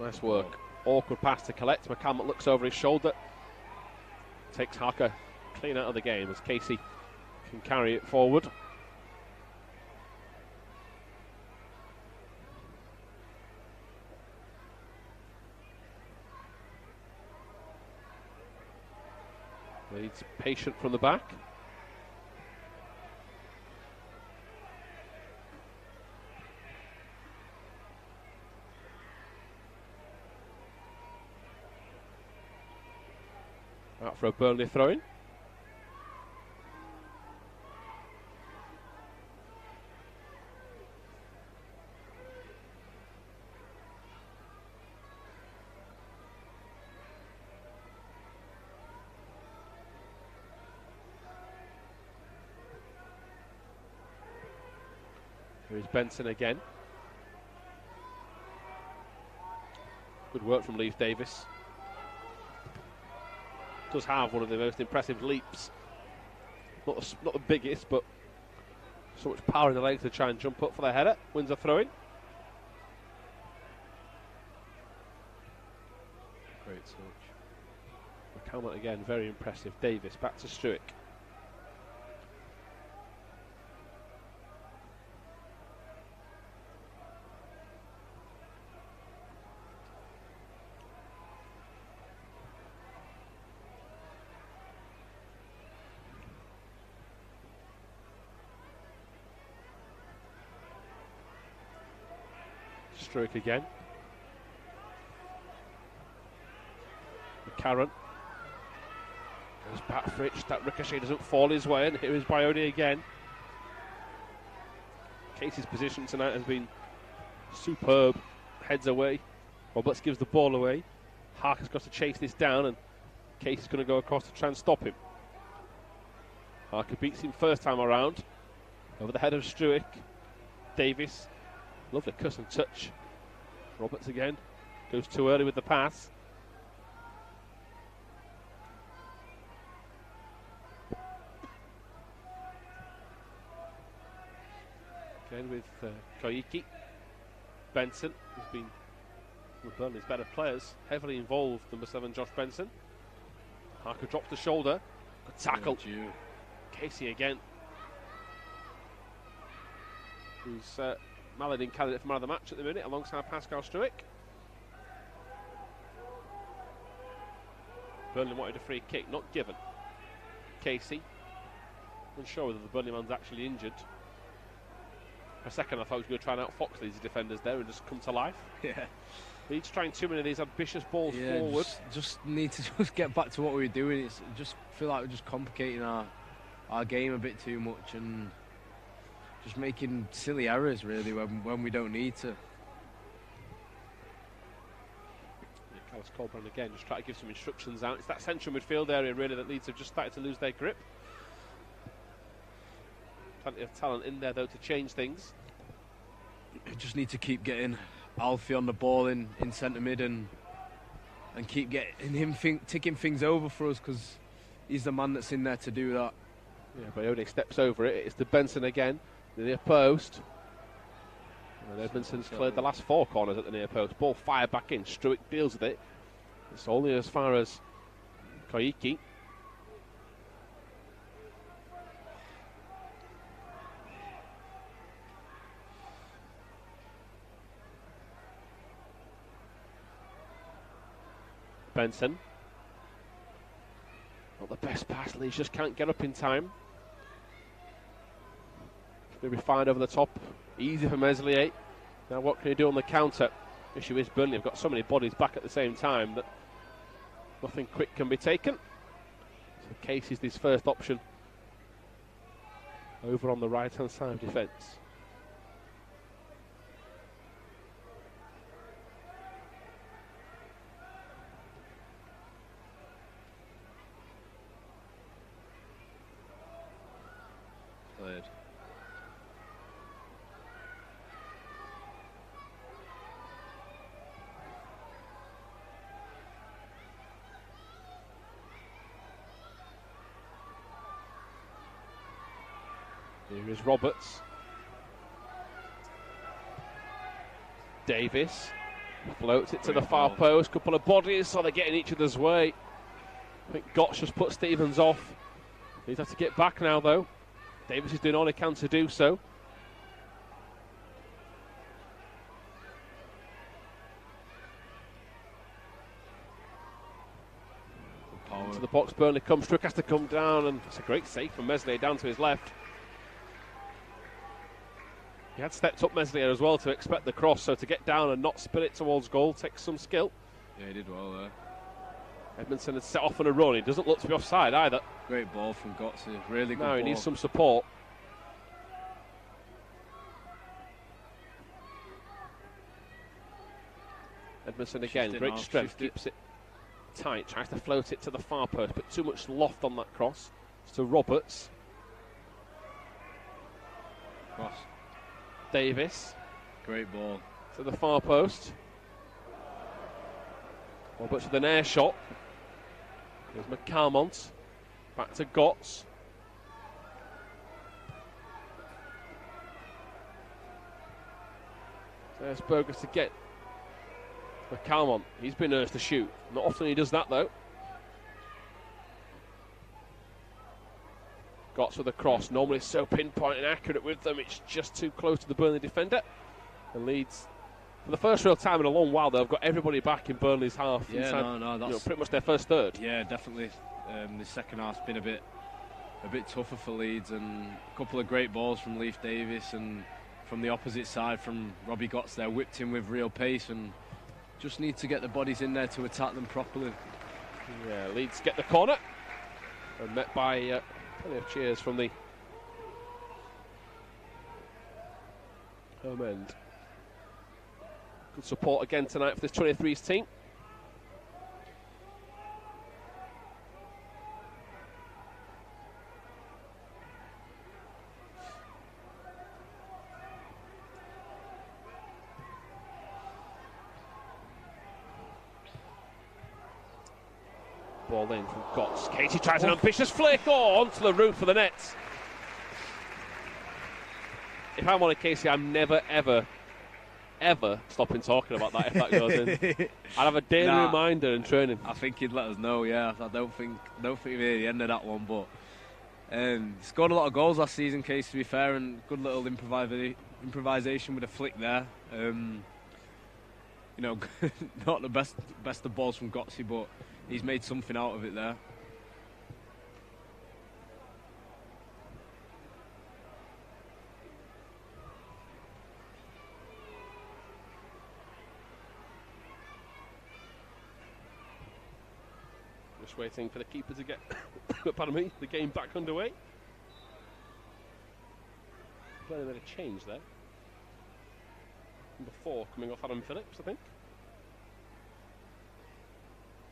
Nice work. Awkward pass to collect. McCalmont looks over his shoulder. Takes Harker clean out of the game as Casey can carry it forward. Leeds patient from the back. Out for a Burnley throw-in. Here is Benson again. Good work from Leif Davis. Does have one of the most impressive leaps. Not, a, not the biggest, but so much power in the legs to try and jump up for the header. Wins a throw in. Great touch. McCalmont again, very impressive. Davis back to Struijk. Struijk again. McCarron goes back for it. That ricochet doesn't fall his way, and here is Bayode again. Casey's position tonight has been superb. Heads away. Roberts gives the ball away. Harker's got to chase this down, and Casey's going to go across to try and stop him. Harker beats him first time around. Over the head of Struijk. Davis. Lovely cuss and touch. Roberts again. Goes too early with the pass. Again with uh, Koiki. Benson, who's been one of Burnley's better players. Heavily involved, number seven, Josh Benson. Harker drops the shoulder. Good tackle. Oh, Casey again. Who's... Uh, Maladin candidate for man of the match at the minute, alongside Pascal Struijk. Burnley wanted a free kick, not given. Casey, unsure whether the Burnley man's actually injured. For a second I thought he was going to try and outfox these defenders there and just come to life. Yeah. Leeds trying too many of these ambitious balls yeah, forward. Just, just need to just get back to what we were doing. It's just feel like we're just complicating our our game a bit too much and just making silly errors really when when we don't need to. Callis Colbrand again, just try to give some instructions out. It's that central midfield area really that Leeds have just started to lose their grip. Plenty of talent in there though to change things. I just need to keep getting Alfie on the ball in, in centre mid and and keep getting him think, ticking things over for us because he's the man that's in there to do that. Yeah, Bayode steps over it. It's to Benson again, the near post. And Edmondson's cleared the last four corners at the near post. Ball fired back in. Struijk deals with it. It's only as far as Koiki. Benson. Not the best pass, Leeds just can't get up in time. Maybe fired over the top. Easy for Meslier. Now what can he do on the counter? Issue is Burnley have got so many bodies back at the same time that nothing quick can be taken. So Casey's his first option over on the right hand side of defence. Here is Roberts. Davis floats it to the far post. Couple of bodies, so they're getting each other's way. I think Gotts just put Stevens off. He's had to get back now, though. Davis is doing all he can to do so. Power. Into the box, Burnley comes. Struijk has to come down, and it's a great save from Meslier down to his left. He had stepped up Meslier as well to expect the cross, so to get down and not spin it towards goal takes some skill. Yeah, he did well there. Edmondson had set off on a run. He doesn't look to be offside either. Great ball from Gotts. Really good. No, he ball. Needs some support. Edmondson again, shifting great off, strength, keeps it. it tight, tries to float it to the far post, but too much loft on that cross. It's to Roberts. Cross. Davis. Great ball. To the far post. Roberts with an air shot. There's McCalmont. Back to Gotts. There's Burgess again. McCalmont. He's been urged to shoot. Not often he does that though. Gotts with a cross. Normally so pinpoint and accurate with them, it's just too close to the Burnley defender. And Leeds, for the first real time in a long while, though, have got everybody back in Burnley's half. Yeah, inside, no, no, that's you know, pretty much their first third. Yeah, definitely. Um, the second half's been a bit, a bit tougher for Leeds, and a couple of great balls from Leif Davis and from the opposite side from Robbie Gotts there, whipped him with real pace, and just need to get the bodies in there to attack them properly. Yeah, Leeds get the corner, and met by. Uh, Plenty of cheers from the home end. Good support again tonight for this twenty-threes team. Ball in from Gotts. Casey tries an ambitious flick. Oh, onto the roof of the net. If I'm on a Casey, I'm never, ever, ever stopping talking about that if that goes in. I'd have a daily nah, reminder in training. I think he'd let us know, yeah. I don't think don't think we're at the end of that one, but um, scored a lot of goals last season, Casey, to be fair, and good little improvisa- improvisation with a flick there. Um, you know, not the best, best of balls from Gottsy, but he's made something out of it there. Just waiting for the keeper to get pardon me, the game back underway. Plenty of a change there. Number four coming off Adam Phillips, I think.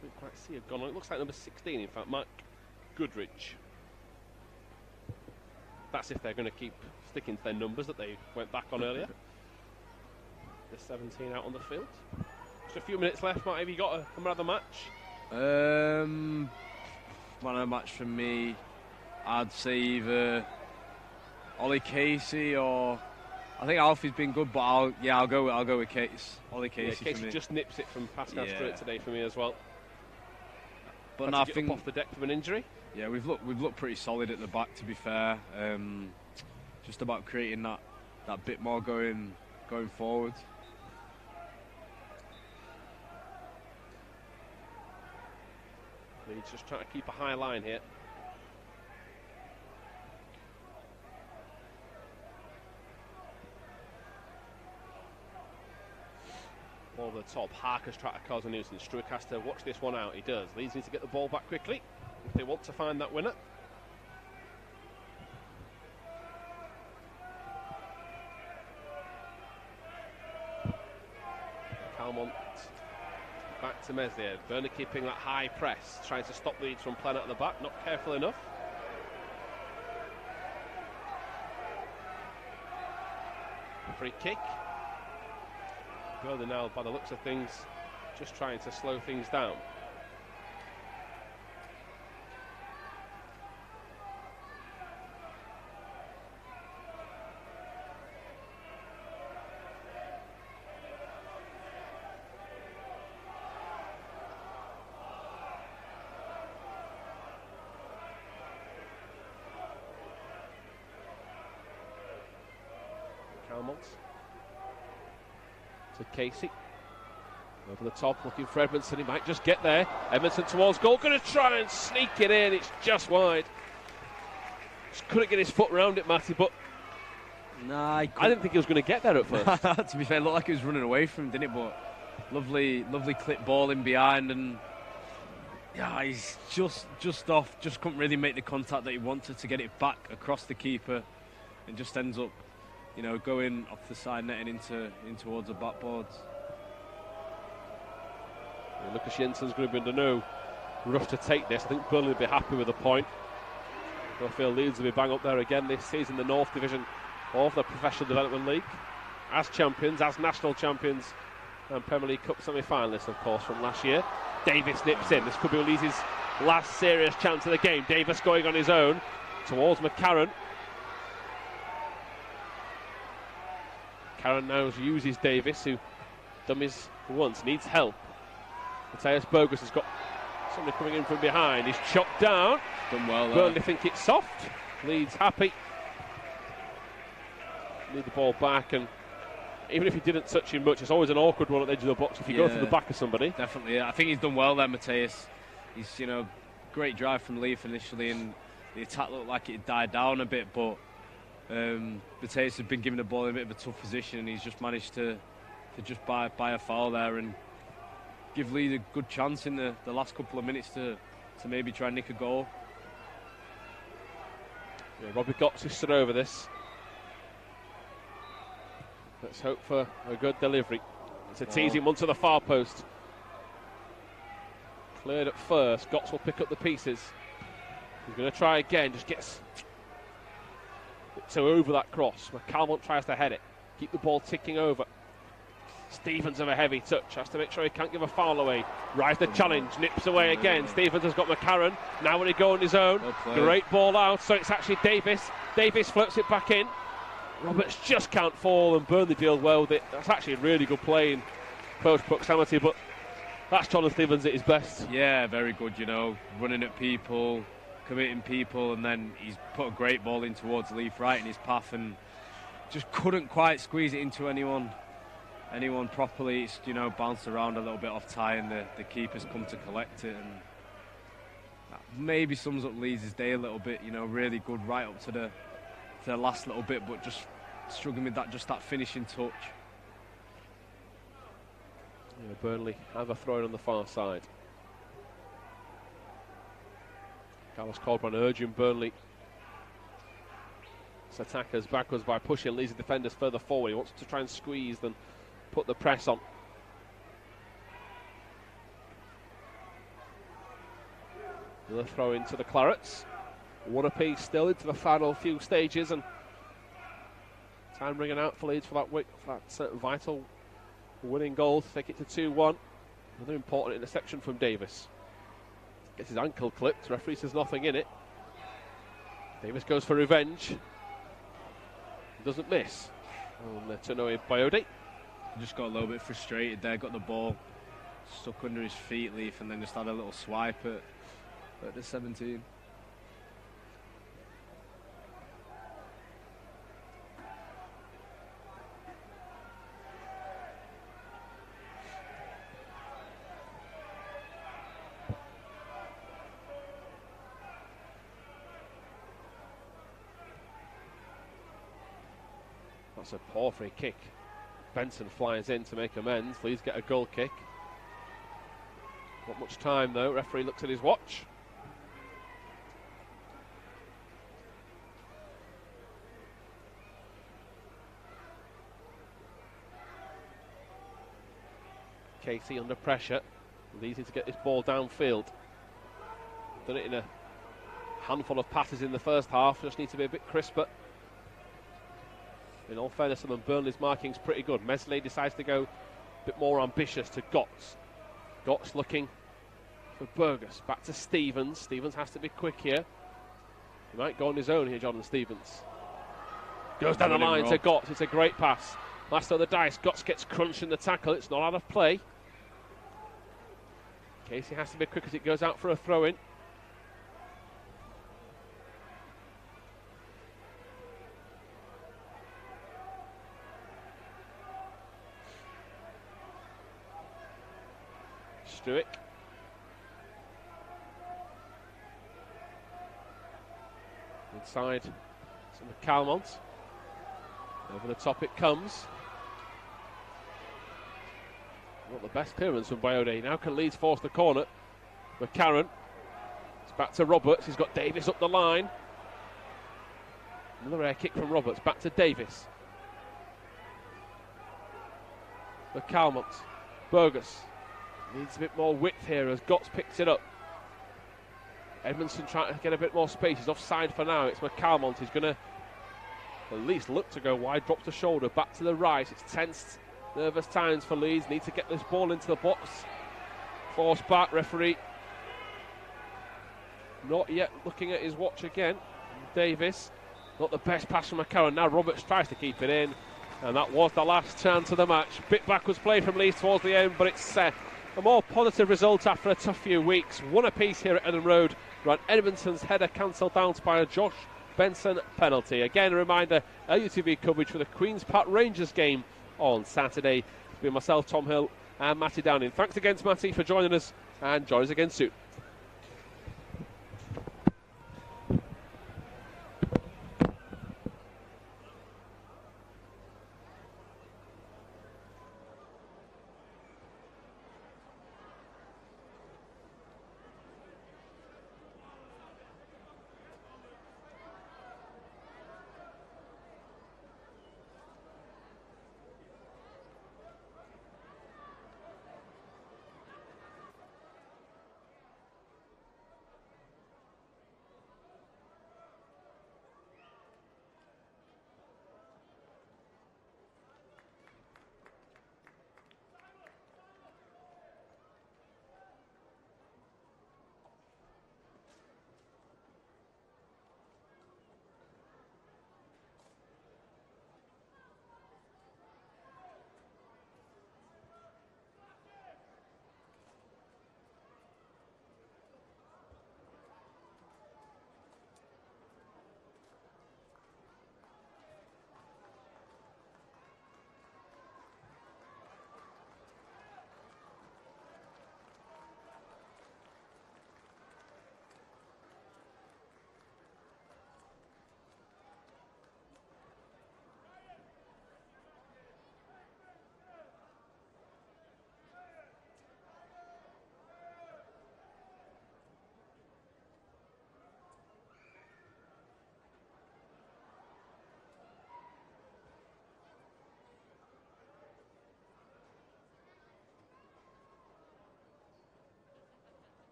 Didn't quite see a gone on. It looks like number sixteen, in fact, Mark Goodrich. That's if they're going to keep sticking to their numbers that they went back on earlier. The seventeen out on the field. Just a few minutes left, Mark. Have you got a man of the match? Um, man of the match for me, I'd say either Ollie Casey or... I think Alfie's been good, but I'll, yeah, I'll go, I'll go with Case. Ollie Casey. Yeah, Casey for me. Just nips it from Pascal Struijk yeah. today for me as well. But no, I think off the depth of an injury. Yeah, we've looked, we've looked pretty solid at the back. To be fair, um, just about creating that, that bit more going, going forward. Leeds just trying to keep a high line here. Over the top, Harker's trying to cause a nuisance. Struijk has to watch this one out. He does. Leeds need to get the ball back quickly if they want to find that winner. Calmont back to Meslier. Werner keeping that high press, trying to stop Leeds from playing out of the back. Not careful enough. Free kick. Further now, by the looks of things, just trying to slow things down. Casey over the top, looking for Edmondson. He might just get there. Edmondson towards goal, going to try and sneak it in. It's just wide. Just couldn't get his foot round it, Matty. But nah, I, I didn't think he was going to get there at first. To be fair, it looked like he was running away from him, didn't it? But lovely, lovely clip ball in behind, and yeah, he's just just off. Just couldn't really make the contact that he wanted to get it back across the keeper, and just ends up, you know, going off the side net and into in towards the backboards. Well, Lucas Jensen's going to be under no rush to take this. I think Burnley will be happy with the point. I feel Leeds will be bang up there again this season, the North Division of the Professional Development League, as champions, as national champions, and Premier League Cup semi-finalists, of course, from last year. Davis nips in. This could be Leeds' last serious chance of the game. Davis going on his own towards McCarron. Karen now uses Davis, who dummies for once, needs help. Matthias Burgess has got somebody coming in from behind. He's chopped down. Done well. Burnley think it's soft. Leeds happy. Need the ball back, and even if he didn't touch him much, it's always an awkward one at the edge of the box if you yeah, go through the back of somebody. Definitely. I think he's done well there, Matthias. He's, you know, great drive from Leif initially, and the attack looked like it died down a bit, but Um, Matthias has been given the ball in a bit of a tough position, and he's just managed to to just buy, buy a foul there and give Leeds a good chance in the, the last couple of minutes to, to maybe try and nick a goal. Yeah, Robbie Gotts has stood over this. Let's hope for a good delivery. It's a teasing one to the far post. Cleared at first. Gotts will pick up the pieces. He's going to try again, just gets... So over that cross, McCalmont tries to head it. Keep the ball ticking over. Stevens of a heavy touch, has to make sure he can't give a foul away. Rise the challenge, nips away again. Stevens has got McCarron. Now when he go on his own, great ball out. So it's actually Davis. Davis flips it back in. Roberts just can't fall, and Burnley deal well with it. That's actually a really good play in close proximity, but that's Jordan Stevens at his best. Yeah, very good. You know, running at people, committing people, and then he's put a great ball in towards Leif right in his path, and just couldn't quite squeeze it into anyone anyone properly. It's, you know, bounced around a little bit off tie, and the, the keeper's come to collect it, and that maybe sums up Leeds' day a little bit. You know, really good right up to the to the last little bit, but just struggling with that just that finishing touch. Yeah, Burnley have a throw in on the far side. Carlos Caldwell urging Burnley attackers backwards by pushing Leeds defenders further forward. He wants to try and squeeze them, put the press on. Another throw into the Clarets. One apiece still into the final few stages, and time ringing out for Leeds for that, wick, for that vital winning goal to take it to two one. Another important interception from Davis. Gets his ankle clipped. Referee says nothing in it. Davis goes for revenge. Doesn't miss. And Tunho Bayode just got a little bit frustrated there, got the ball stuck under his feet, Leif, and then just had a little swipe at, at the seventeen. That's a poor free kick. Benson flies in to make amends. Leeds get a goal kick. Not much time though. Referee looks at his watch. Casey under pressure. Leeds need to get this ball downfield. Done it in a handful of passes in the first half. Just need to be a bit crisper. In all fairness, and Burnley's marking's pretty good. Meslier decides to go a bit more ambitious to Gotts. Gotts looking for Burgess. Back to Stevens. Stevens has to be quick here. He might go on his own here, Jordan Stevens. Goes down the line to Gotts. It's a great pass. Last of the dice. Gotts gets crunched in the tackle. It's not out of play. Casey has to be quick as it goes out for a throw-in. Struijk. Inside to McCalmont. Over the top it comes. Not the best clearance from Bayode. Now can Leeds force the corner? McCarron. It's back to Roberts. He's got Davis up the line. Another air kick from Roberts. Back to Davis. McCalmont. Burgess. Needs a bit more width here as Gotts picks it up. Edmondson trying to get a bit more space. He's offside for now. It's McCalmont. He's going to at least look to go wide. Drops the shoulder. Back to the right. It's tense, nervous times for Leeds. Need to get this ball into the box. Force back, referee. Not yet looking at his watch again. Davis. Not the best pass from McCarron. Now Roberts tries to keep it in. And that was the last chance of the match. Bit backwards play from Leeds towards the end, but it's set. Uh, A more positive result after a tough few weeks. One apiece here at Elland Road. Ryan Edmondson's header cancelled out by a Josh Benson penalty. Again, a reminder, L U T V coverage for the Queen's Park Rangers game on Saturday. It's been myself, Tom Hill, and Matty Downing. Thanks again to Matty for joining us, and join us again soon.